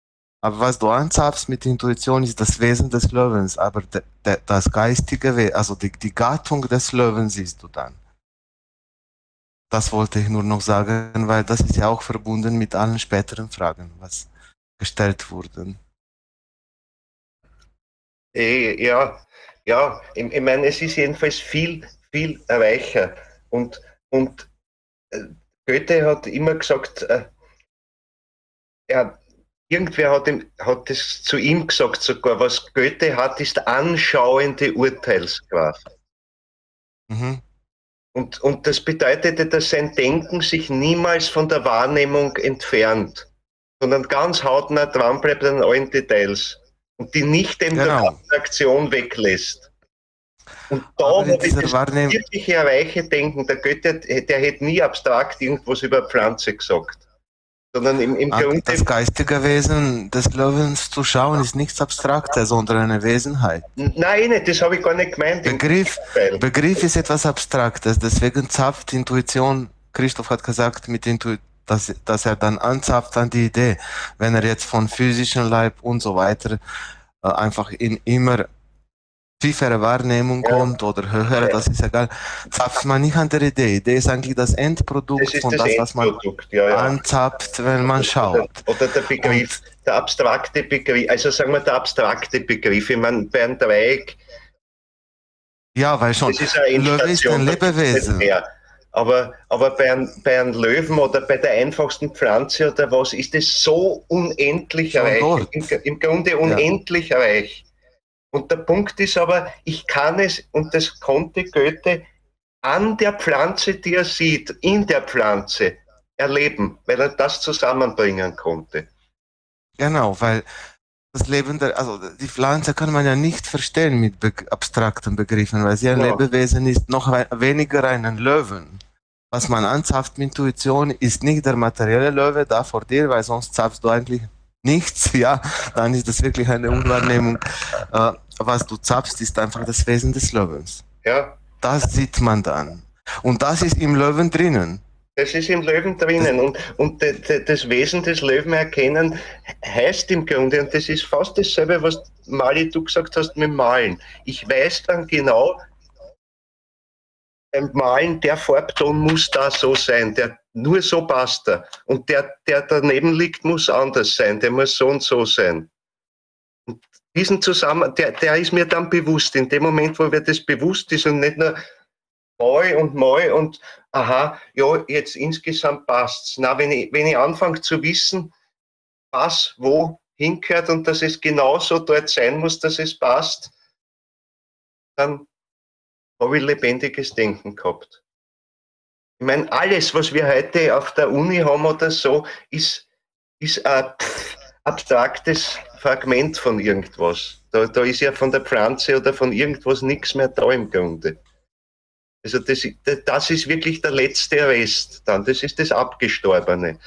Aber was du anzapfst mit Intuition ist das Wesen des Löwens, aber de, de, das geistige Wesen, also die, die Gattung des Löwen siehst du dann. Das wollte ich nur noch sagen, weil das ist ja auch verbunden mit allen späteren Fragen, was gestellt wurden. Ja, ja, ich, ich meine, es ist jedenfalls viel, viel reicher. Und, und Goethe hat immer gesagt, er, irgendwer hat, ihm, hat es zu ihm gesagt sogar, was Goethe hat, ist anschauende Urteilskraft. Mhm. Und, und das bedeutete, dass sein Denken sich niemals von der Wahrnehmung entfernt, sondern ganz hautnah dran bleibt an allen Details und die nicht in genau. der Abstraktion weglässt. Und da wird das wirkliche reiche Denken, der Goethe, der hätte nie abstrakt irgendwas über Pflanze gesagt. Sondern im, im Grunde das geistige Wesen des Löwens zu schauen, ist nichts Abstraktes, sondern eine Wesenheit. Nein, das habe ich gar nicht gemeint. Begriff, Begriff ist etwas Abstraktes, deswegen zapft Intuition, Christoph hat gesagt, mit Intu dass, dass er dann anzapft an die Idee, wenn er jetzt von physischem Leib und so weiter äh, einfach in immer tiefere Wahrnehmung kommt oder höhere, das ist egal, zapft man nicht an der Idee. Idee ist eigentlich das Endprodukt das von das, das was man ja, ja. anzapft, wenn man oder, schaut. Oder der Begriff, und der abstrakte Begriff, also sagen wir der abstrakte Begriff, ich meine, bei einem Dreieck. Ja, weil schon, ist Löwe ist ein Lebewesen. Aber, aber bei, einem, bei einem Löwen oder bei der einfachsten Pflanze oder was, ist es so unendlich reich, im, im Grunde unendlich ja. reich. Und der Punkt ist aber, ich kann es, und das konnte Goethe, an der Pflanze, die er sieht, in der Pflanze erleben, weil er das zusammenbringen konnte. Genau, weil das Leben, der, also die Pflanze kann man ja nicht verstehen mit be abstrakten Begriffen, weil sie ein ja. Lebewesen ist, noch we weniger einen Löwen. Was man anzapft mit Intuition ist nicht der materielle Löwe da vor dir, weil sonst zapfst du eigentlich nichts, ja, dann ist das wirklich eine Unwahrnehmung. Äh, was du zapfst, ist einfach das Wesen des Löwens. Ja. Das sieht man dann. Und das ist im Löwen drinnen. Das ist im Löwen drinnen. Und, und de, de, das Wesen des Löwen erkennen heißt im Grunde, und das ist fast dasselbe, was Mali du gesagt hast mit Malen. Ich weiß dann genau, beim Malen, der Farbton muss da so sein, der nur so passt er. Und der, der daneben liegt, muss anders sein, der muss so und so sein. Und diesen Zusammenhang, der, der ist mir dann bewusst, in dem Moment, wo mir das bewusst ist und nicht nur mal und mal und aha, ja, jetzt insgesamt passt's. Na, wenn ich, wenn ich anfange zu wissen, was wo hingehört und dass es genauso dort sein muss, dass es passt, dann habe ich lebendiges Denken gehabt. Ich meine, alles, was wir heute auf der Uni haben oder so, ist, ist ein abstraktes Fragment von irgendwas. Da, da ist ja von der Pflanze oder von irgendwas nichts mehr da im Grunde. Also das, das ist wirklich der letzte Rest dann, das ist das Abgestorbene.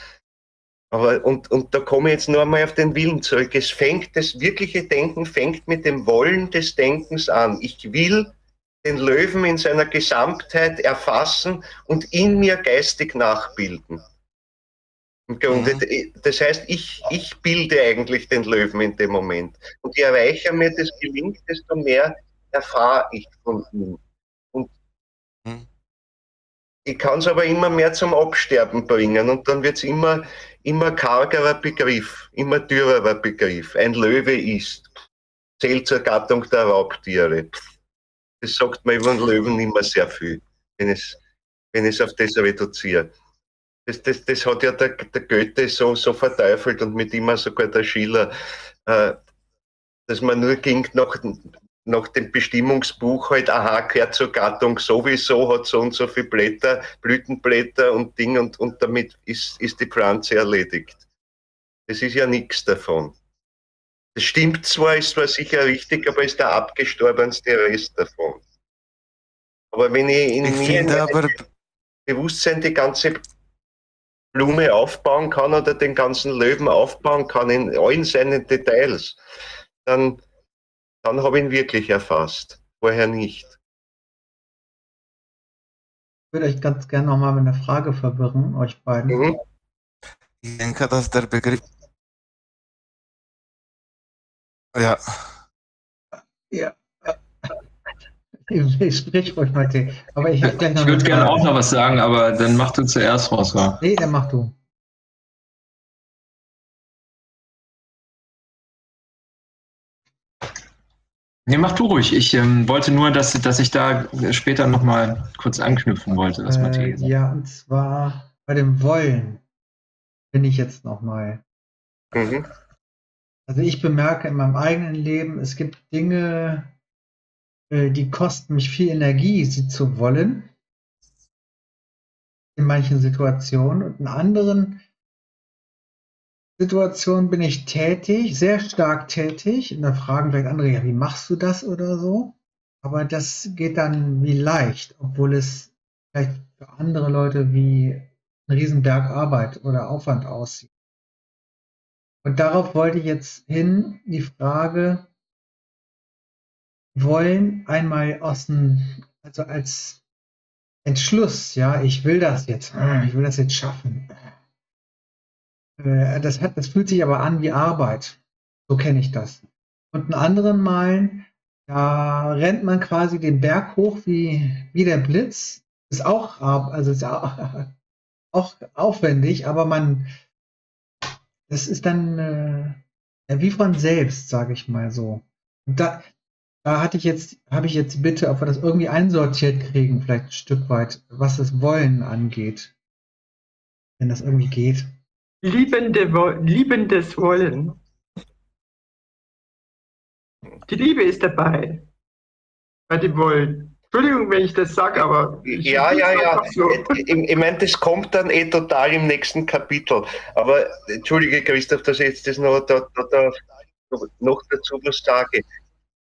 Aber, und, und da komme ich jetzt nur einmal auf den Willen zurück. Es fängt, das wirkliche Denken fängt mit dem Wollen des Denkens an. Ich will den Löwen in seiner Gesamtheit erfassen und in mir geistig nachbilden. Das heißt, ich, ich bilde eigentlich den Löwen in dem Moment. Und je weicher mir das gelingt, desto mehr erfahre ich von ihm. Und hm. ich kann es aber immer mehr zum Absterben bringen. Und dann wird es immer, immer kargerer Begriff, immer dürrerer Begriff. Ein Löwe ist, zählt zur Gattung der Raubtiere. Das sagt man über den Löwen immer sehr viel, wenn es, wenn es auf das reduziert. Das, das, das hat ja der, der Goethe so, so verteufelt und mit ihm sogar der Schiller, äh, dass man nur ging nach, nach dem Bestimmungsbuch halt, aha, gehört zur Gattung sowieso, hat so und so viele Blätter, Blütenblätter und Ding und, und damit ist, ist die Pflanze erledigt. Das ist ja nichts davon. Das stimmt zwar, ist zwar sicher richtig, aber ist der abgestorbenste Rest davon. Aber wenn ich in ich mir finde, aber Bewusstsein die ganze Blume aufbauen kann oder den ganzen Löwen aufbauen kann in allen seinen Details, dann, dann habe ich ihn wirklich erfasst, vorher nicht. Ich würde euch ganz gerne nochmal mit einer Frage verwirren, euch beiden. Mhm. Ich denke, dass der Begriff... Ja. Ja. Ich sprich ruhig, Mathe. Aber ich, ich würde gerne auch noch was sagen, aber dann mach du zuerst, François. Nee, dann mach du. Nee, mach du ruhig. Ich ähm, wollte nur, dass, dass ich da später nochmal kurz anknüpfen wollte, was äh, Mathe gesagt hat. Ja, und zwar bei dem Wollen bin ich jetzt nochmal. Mhm. Also ich bemerke in meinem eigenen Leben, es gibt Dinge, die kosten mich viel Energie, sie zu wollen, in manchen Situationen. Und in anderen Situationen bin ich tätig, sehr stark tätig. Und da fragen vielleicht andere, ja, wie machst du das oder so? Aber das geht dann wie leicht, obwohl es vielleicht für andere Leute wie ein Riesenberg Arbeit oder Aufwand aussieht. Und darauf wollte ich jetzt hin, die Frage... Wollen einmal aus dem, also als Entschluss, ja, ich will das jetzt, ich will das jetzt schaffen. Das, hat, das fühlt sich aber an wie Arbeit, so kenne ich das. Und in anderen Malen, da rennt man quasi den Berg hoch wie, wie der Blitz, ist auch, also ist auch, auch aufwendig, aber man, das ist dann äh, wie von selbst, sage ich mal so. Und da, Da hatte ich jetzt, habe ich jetzt Bitte, ob wir das irgendwie einsortiert kriegen, vielleicht ein Stück weit, was das Wollen angeht, wenn das irgendwie geht. Liebende, liebendes Wollen. Die Liebe ist dabei bei dem Wollen. Entschuldigung, wenn ich das sage, aber... Ich ja, ja, ja. So. Ich, ich meine, das kommt dann eh total im nächsten Kapitel. Aber entschuldige, Christoph, dass ich jetzt das noch, da, da, da, noch dazu was sage.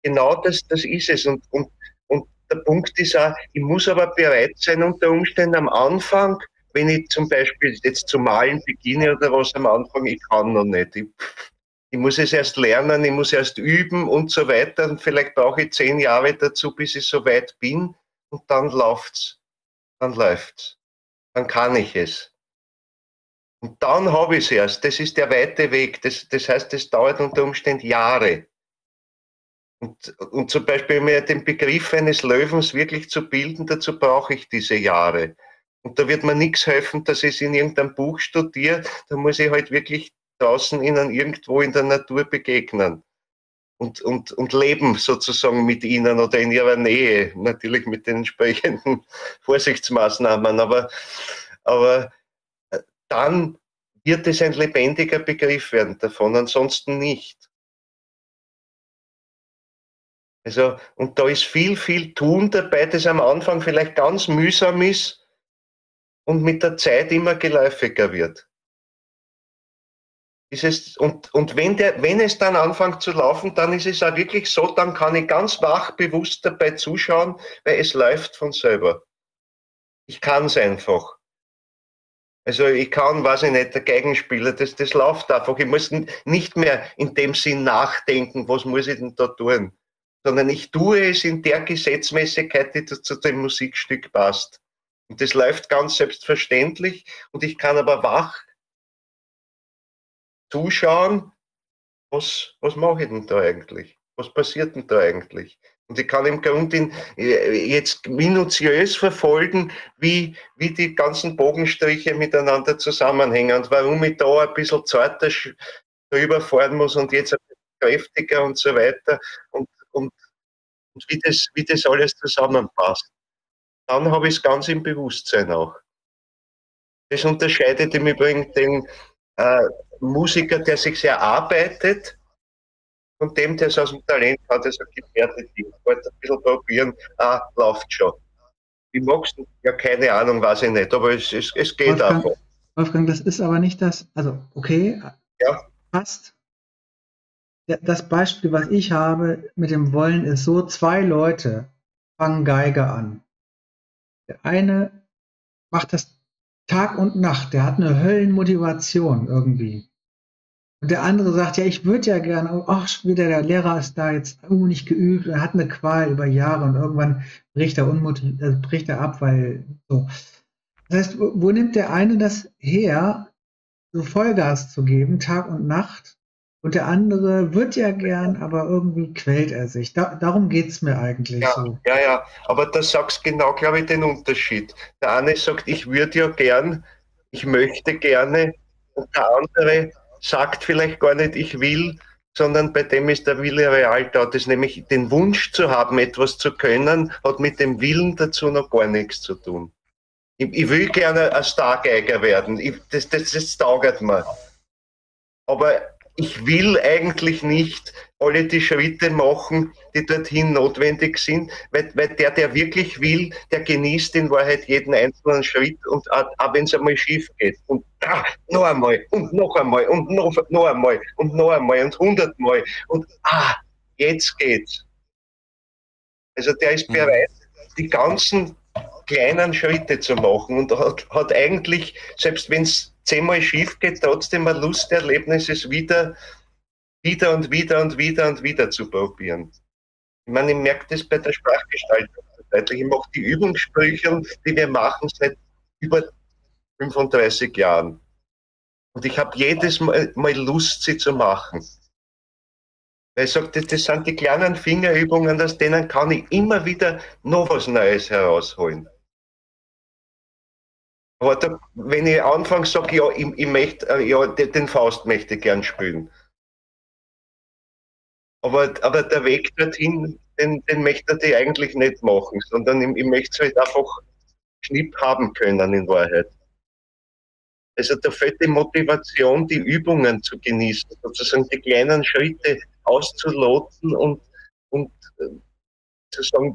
Genau das, das ist es. Und, und, und der Punkt ist auch, ich muss aber bereit sein unter Umständen am Anfang, wenn ich zum Beispiel jetzt zu malen beginne oder was am Anfang, ich kann noch nicht. Ich, ich muss es erst lernen, ich muss erst üben und so weiter. Und vielleicht brauche ich zehn Jahre dazu, bis ich so weit bin. Und dann läuft's. Dann läuft's. Dann kann ich es. Und dann habe ich es erst. Das ist der weite Weg. Das, das heißt, das dauert unter Umständen Jahre. Und, und zum Beispiel mir den Begriff eines Löwens wirklich zu bilden, dazu brauche ich diese Jahre. Und da wird mir nichts helfen, dass ich es in irgendeinem Buch studiere, da muss ich halt wirklich draußen ihnen irgendwo in der Natur begegnen und, und, und leben sozusagen mit ihnen oder in ihrer Nähe, natürlich mit den entsprechenden Vorsichtsmaßnahmen, aber, aber dann wird es ein lebendiger Begriff werden davon, ansonsten nicht. Also, und da ist viel, viel Tun dabei, das am Anfang vielleicht ganz mühsam ist und mit der Zeit immer geläufiger wird. Ist es, und und wenn, der, wenn es dann anfängt zu laufen, dann ist es auch wirklich so, dann kann ich ganz wach bewusst dabei zuschauen, weil es läuft von selber. Ich kann es einfach. Also ich kann, weiß ich nicht, der Geigenspieler, das, das läuft einfach. Ich muss nicht mehr in dem Sinn nachdenken, was muss ich denn da tun, sondern ich tue es in der Gesetzmäßigkeit, die zu dem Musikstück passt. Und das läuft ganz selbstverständlich und ich kann aber wach zuschauen, was, was mache ich denn da eigentlich? Was passiert denn da eigentlich? Und ich kann im Grunde jetzt minutiös verfolgen, wie, wie die ganzen Bogenstriche miteinander zusammenhängen und warum ich da ein bisschen zarter drüber fahren muss und jetzt ein bisschen kräftiger und so weiter und, und, und wie, das, wie das alles zusammenpasst. Dann habe ich es ganz im Bewusstsein auch. Das unterscheidet im Übrigen den äh, Musiker, der sich sehr arbeitet, und dem, der es aus dem Talent hat, also gefährdet, ich wollte ein bisschen probieren, ah, läuft schon. Ich mag es, ja, keine Ahnung, weiß ich nicht, aber es, es, es geht einfach. Wolfgang, das ist aber nicht das, also okay, ja. Passt. Das Beispiel, was ich habe mit dem Wollen, ist so, zwei Leute fangen Geige an. Der eine macht das Tag und Nacht, der hat eine Höllenmotivation irgendwie. Und der andere sagt, ja, ich würde ja gerne, ach, wieder der Lehrer ist da jetzt uh, nicht geübt, er hat eine Qual über Jahre und irgendwann bricht er, unmotiv, also bricht er ab, weil so. Das heißt, wo nimmt der eine das her, so Vollgas zu geben, Tag und Nacht, und der andere wird ja gern, aber irgendwie quält er sich. Da, darum geht es mir eigentlich ja, so. Ja, ja, aber da sagst du genau, glaube ich, den Unterschied. Der eine sagt, ich würde ja gern, ich möchte gerne, und der andere sagt vielleicht gar nicht, ich will, sondern bei dem ist der Wille real da. Das nämlich den Wunsch zu haben, etwas zu können, hat mit dem Willen dazu noch gar nichts zu tun. Ich, ich will gerne ein Stargeiger werden, ich, das, das, das taugert mir. Aber ich will eigentlich nicht alle die Schritte machen, die dorthin notwendig sind, weil, weil der, der wirklich will, der genießt in Wahrheit jeden einzelnen Schritt, und auch, auch wenn es einmal schief geht. Und ah, noch einmal und noch einmal und noch, noch einmal und noch einmal und hundertmal und ah, jetzt geht's. Also der ist bereit, die ganzen kleinen Schritte zu machen und hat, hat eigentlich, selbst wenn es zehnmal schief geht, trotzdem ein Lusterlebnis ist, wieder, wieder und wieder und wieder und wieder zu probieren. Ich meine, ich merke das bei der Sprachgestaltung deutlich. Ich mache die Übungssprüche, die wir machen seit über fünfunddreißig Jahren. Und ich habe jedes Mal, mal Lust, sie zu machen. Weil ich sage, das, das sind die kleinen Fingerübungen, aus denen kann ich immer wieder noch was Neues herausholen. Aber da, wenn ich anfangs sage, ja, ich, ich möchte, ja, den Faust möchte ich gern spielen. Aber, aber der Weg dorthin, den, den möchte ich eigentlich nicht machen, sondern ich, ich möchte es halt einfach schnipp haben können in Wahrheit. Also da fehlt die Motivation, die Übungen zu genießen, sozusagen die kleinen Schritte auszuloten und, und äh, zu sagen,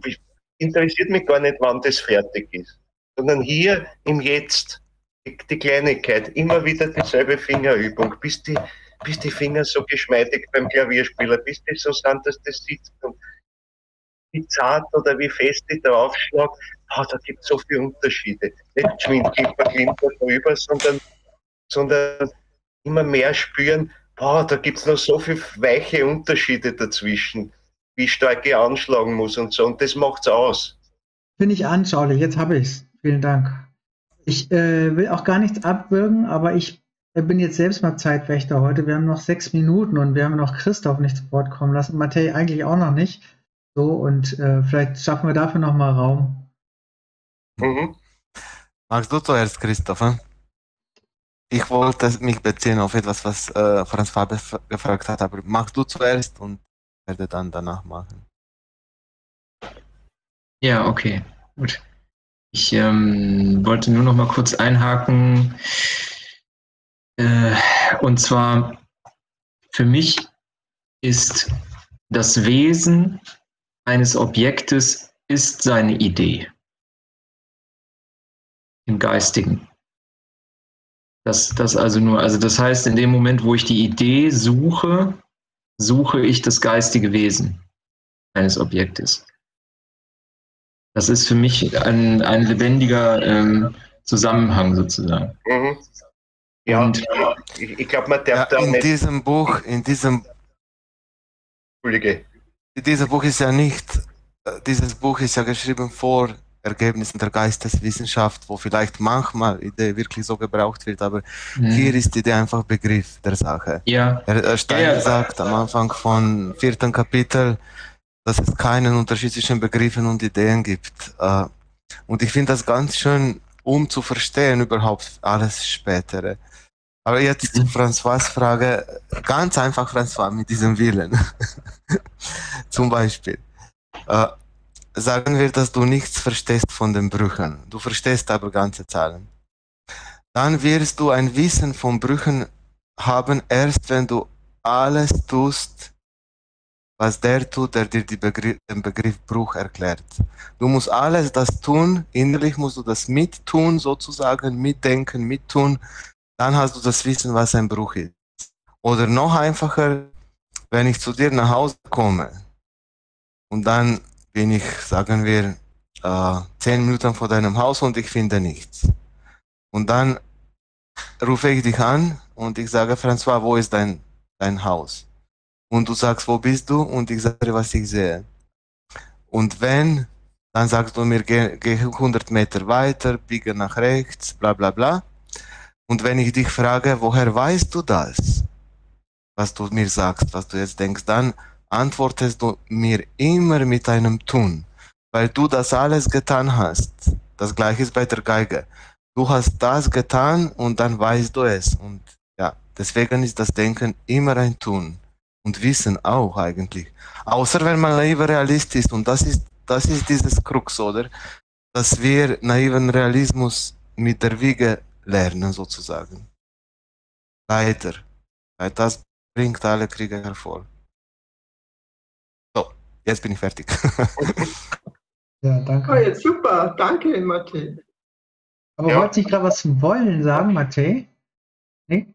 interessiert mich gar nicht, wann das fertig ist. Sondern hier im Jetzt, die, die Kleinigkeit, immer wieder dieselbe Fingerübung, bis die, bis die Finger so geschmeidig beim Klavierspieler, bis die so sind, dass das sitzt und wie zart oder wie fest die draufschlag, oh, da gibt es so viele Unterschiede. Nicht geschwind, klimper, klimper drüber, sondern, sondern immer mehr spüren, oh, da gibt es noch so viele weiche Unterschiede dazwischen, wie stark ich anschlagen muss und so, und das macht es aus. Finde ich anschaulich, jetzt habe ich es. Vielen Dank. Ich äh, will auch gar nichts abwürgen, aber ich äh, bin jetzt selbst mal Zeitwächter heute. Wir haben noch sechs Minuten und wir haben noch Christoph nicht zu Wort kommen lassen. Matthäi eigentlich auch noch nicht. So, und äh, vielleicht schaffen wir dafür nochmal Raum. Mhm. Magst du zuerst, Christoph? Hm? Ich wollte mich beziehen auf etwas, was äh, Franz gefragt hat, aber machst du zuerst und werde dann danach machen. Ja, okay, gut. Ich ähm, wollte nur noch mal kurz einhaken, äh, und zwar, für mich ist das Wesen eines Objektes ist seine Idee im Geistigen. Das, das also nur, also das heißt, in dem Moment, wo ich die Idee suche, suche ich das geistige Wesen eines Objektes. Das ist für mich ein, ein lebendiger ähm, Zusammenhang sozusagen. Mhm. Ja, und ich, ich glaube, man darf ja, da in nicht diesem Buch, in diesem, in diesem Buch ist ja nicht, dieses Buch ist ja geschrieben vor Ergebnissen der Geisteswissenschaft, wo vielleicht manchmal Idee wirklich so gebraucht wird, aber mhm. hier ist die Idee einfach Begriff der Sache. Ja. Herr Steiner ja, ja. sagt am Anfang von vierten Kapitel, dass es keinen Unterschied zwischen Begriffen und Ideen gibt. Und ich finde das ganz schön, um zu verstehen überhaupt alles Spätere. Aber jetzt zu Francois' Frage, ganz einfach Francois mit diesem Willen. Zum Beispiel, äh, sagen wir, dass du nichts verstehst von den Brüchen, du verstehst aber ganze Zahlen. Dann wirst du ein Wissen von Brüchen haben, erst wenn du alles tust, was der tut, der dir die Begr- den Begriff Bruch erklärt. Du musst alles das tun, innerlich musst du das mittun, sozusagen, mitdenken, mittun, dann hast du das Wissen, was ein Bruch ist. Oder noch einfacher, wenn ich zu dir nach Hause komme und dann bin ich, sagen wir, äh, zehn Minuten vor deinem Haus und ich finde nichts. Und dann rufe ich dich an und ich sage, François, wo ist dein, dein Haus? Und du sagst, wo bist du? Und ich sage, was ich sehe. Und wenn, dann sagst du mir, geh, geh hundert Meter weiter, biege nach rechts, bla bla bla. Und wenn ich dich frage, woher weißt du das, was du mir sagst, was du jetzt denkst, dann antwortest du mir immer mit einem Tun, weil du das alles getan hast. Das Gleiche ist bei der Geige. Du hast das getan und dann weißt du es. Und ja, deswegen ist das Denken immer ein Tun und Wissen auch eigentlich. Außer wenn man naiver Realist ist, und das ist, das ist dieses Krux, oder? Dass wir naiven Realismus mit der Wiege lernen sozusagen. Leider. Weil das bringt alle Kriege hervor. So, jetzt bin ich fertig. Ja, danke. Oh, jetzt super, danke, Matej. Aber ja. wollte ich gerade was wollen sagen, Matej? Nee?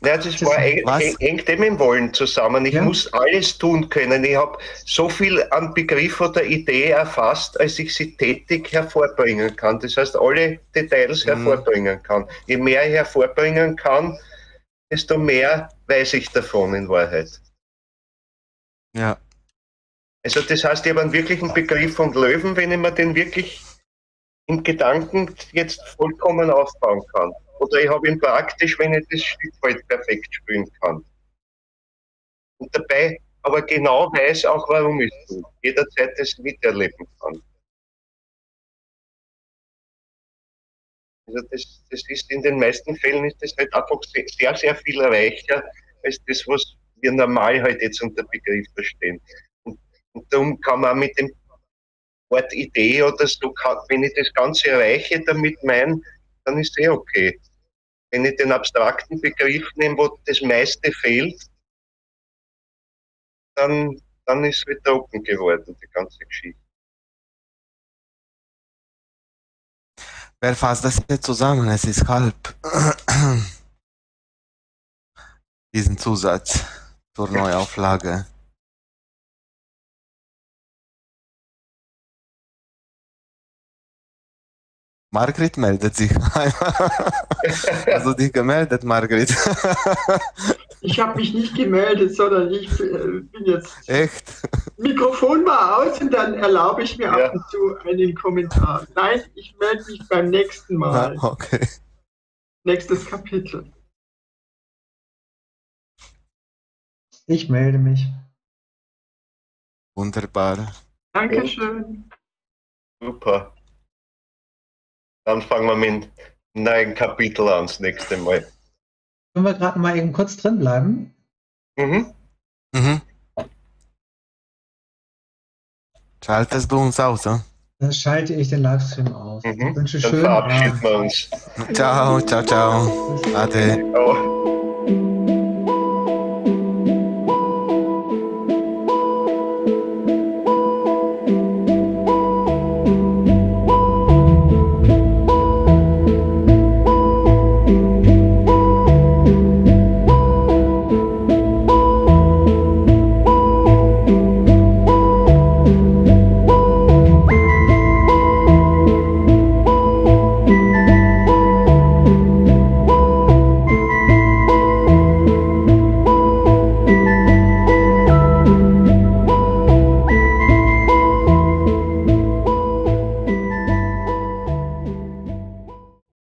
Ja, das war eng dem Wollen zusammen. Ich ja. muss alles tun können. Ich habe so viel an Begriff oder Idee erfasst, als ich sie tätig hervorbringen kann. Das heißt, alle Details mhm. hervorbringen kann. Je mehr ich hervorbringen kann, desto mehr weiß ich davon in Wahrheit. Ja. Also das heißt, ich habe einen wirklichen Begriff von Löwen, wenn ich mir den wirklich im Gedanken jetzt vollkommen aufbauen kann. Oder ich habe ihn praktisch, wenn ich das Stück halt perfekt spielen kann. Und dabei aber genau weiß auch, warum ich es tue. Jederzeit das miterleben kann. Also das, das ist in den meisten Fällen ist das halt einfach sehr, sehr viel reicher als das, was wir normal halt jetzt unter Begriff verstehen. Und, und darum kann man mit dem Wort Idee oder so, wenn ich das Ganze erreiche, damit mein, dann ist eh okay. Wenn ich den abstrakten Begriff nehme, wo das meiste fehlt, dann, dann ist es wieder trocken geworden, die ganze Geschichte. Wer fasst das jetzt zusammen? Es ist halb. Diesen Zusatz zur Neuauflage. Margrit meldet sich. Hast du dich gemeldet, Margrit? Ich habe mich nicht gemeldet, sondern ich bin jetzt... Echt? Mikrofon war aus und dann erlaube ich mir ja. ab und zu einen Kommentar. Nein, ich melde mich beim nächsten Mal. Ah, okay. Nächstes Kapitel. Ich melde mich. Wunderbar. Dankeschön. Super. Dann fangen wir mit einem neuen Kapitel an, das nächste Mal. Können wir gerade mal eben kurz drin bleiben? Mhm. Mhm. Schaltest du uns aus, oder? Dann schalte ich den Livestream aus. Mhm. Ich wünsche schön. Dann verabschieden wir uns. Ciao, ciao, ciao. Ade. Ciao.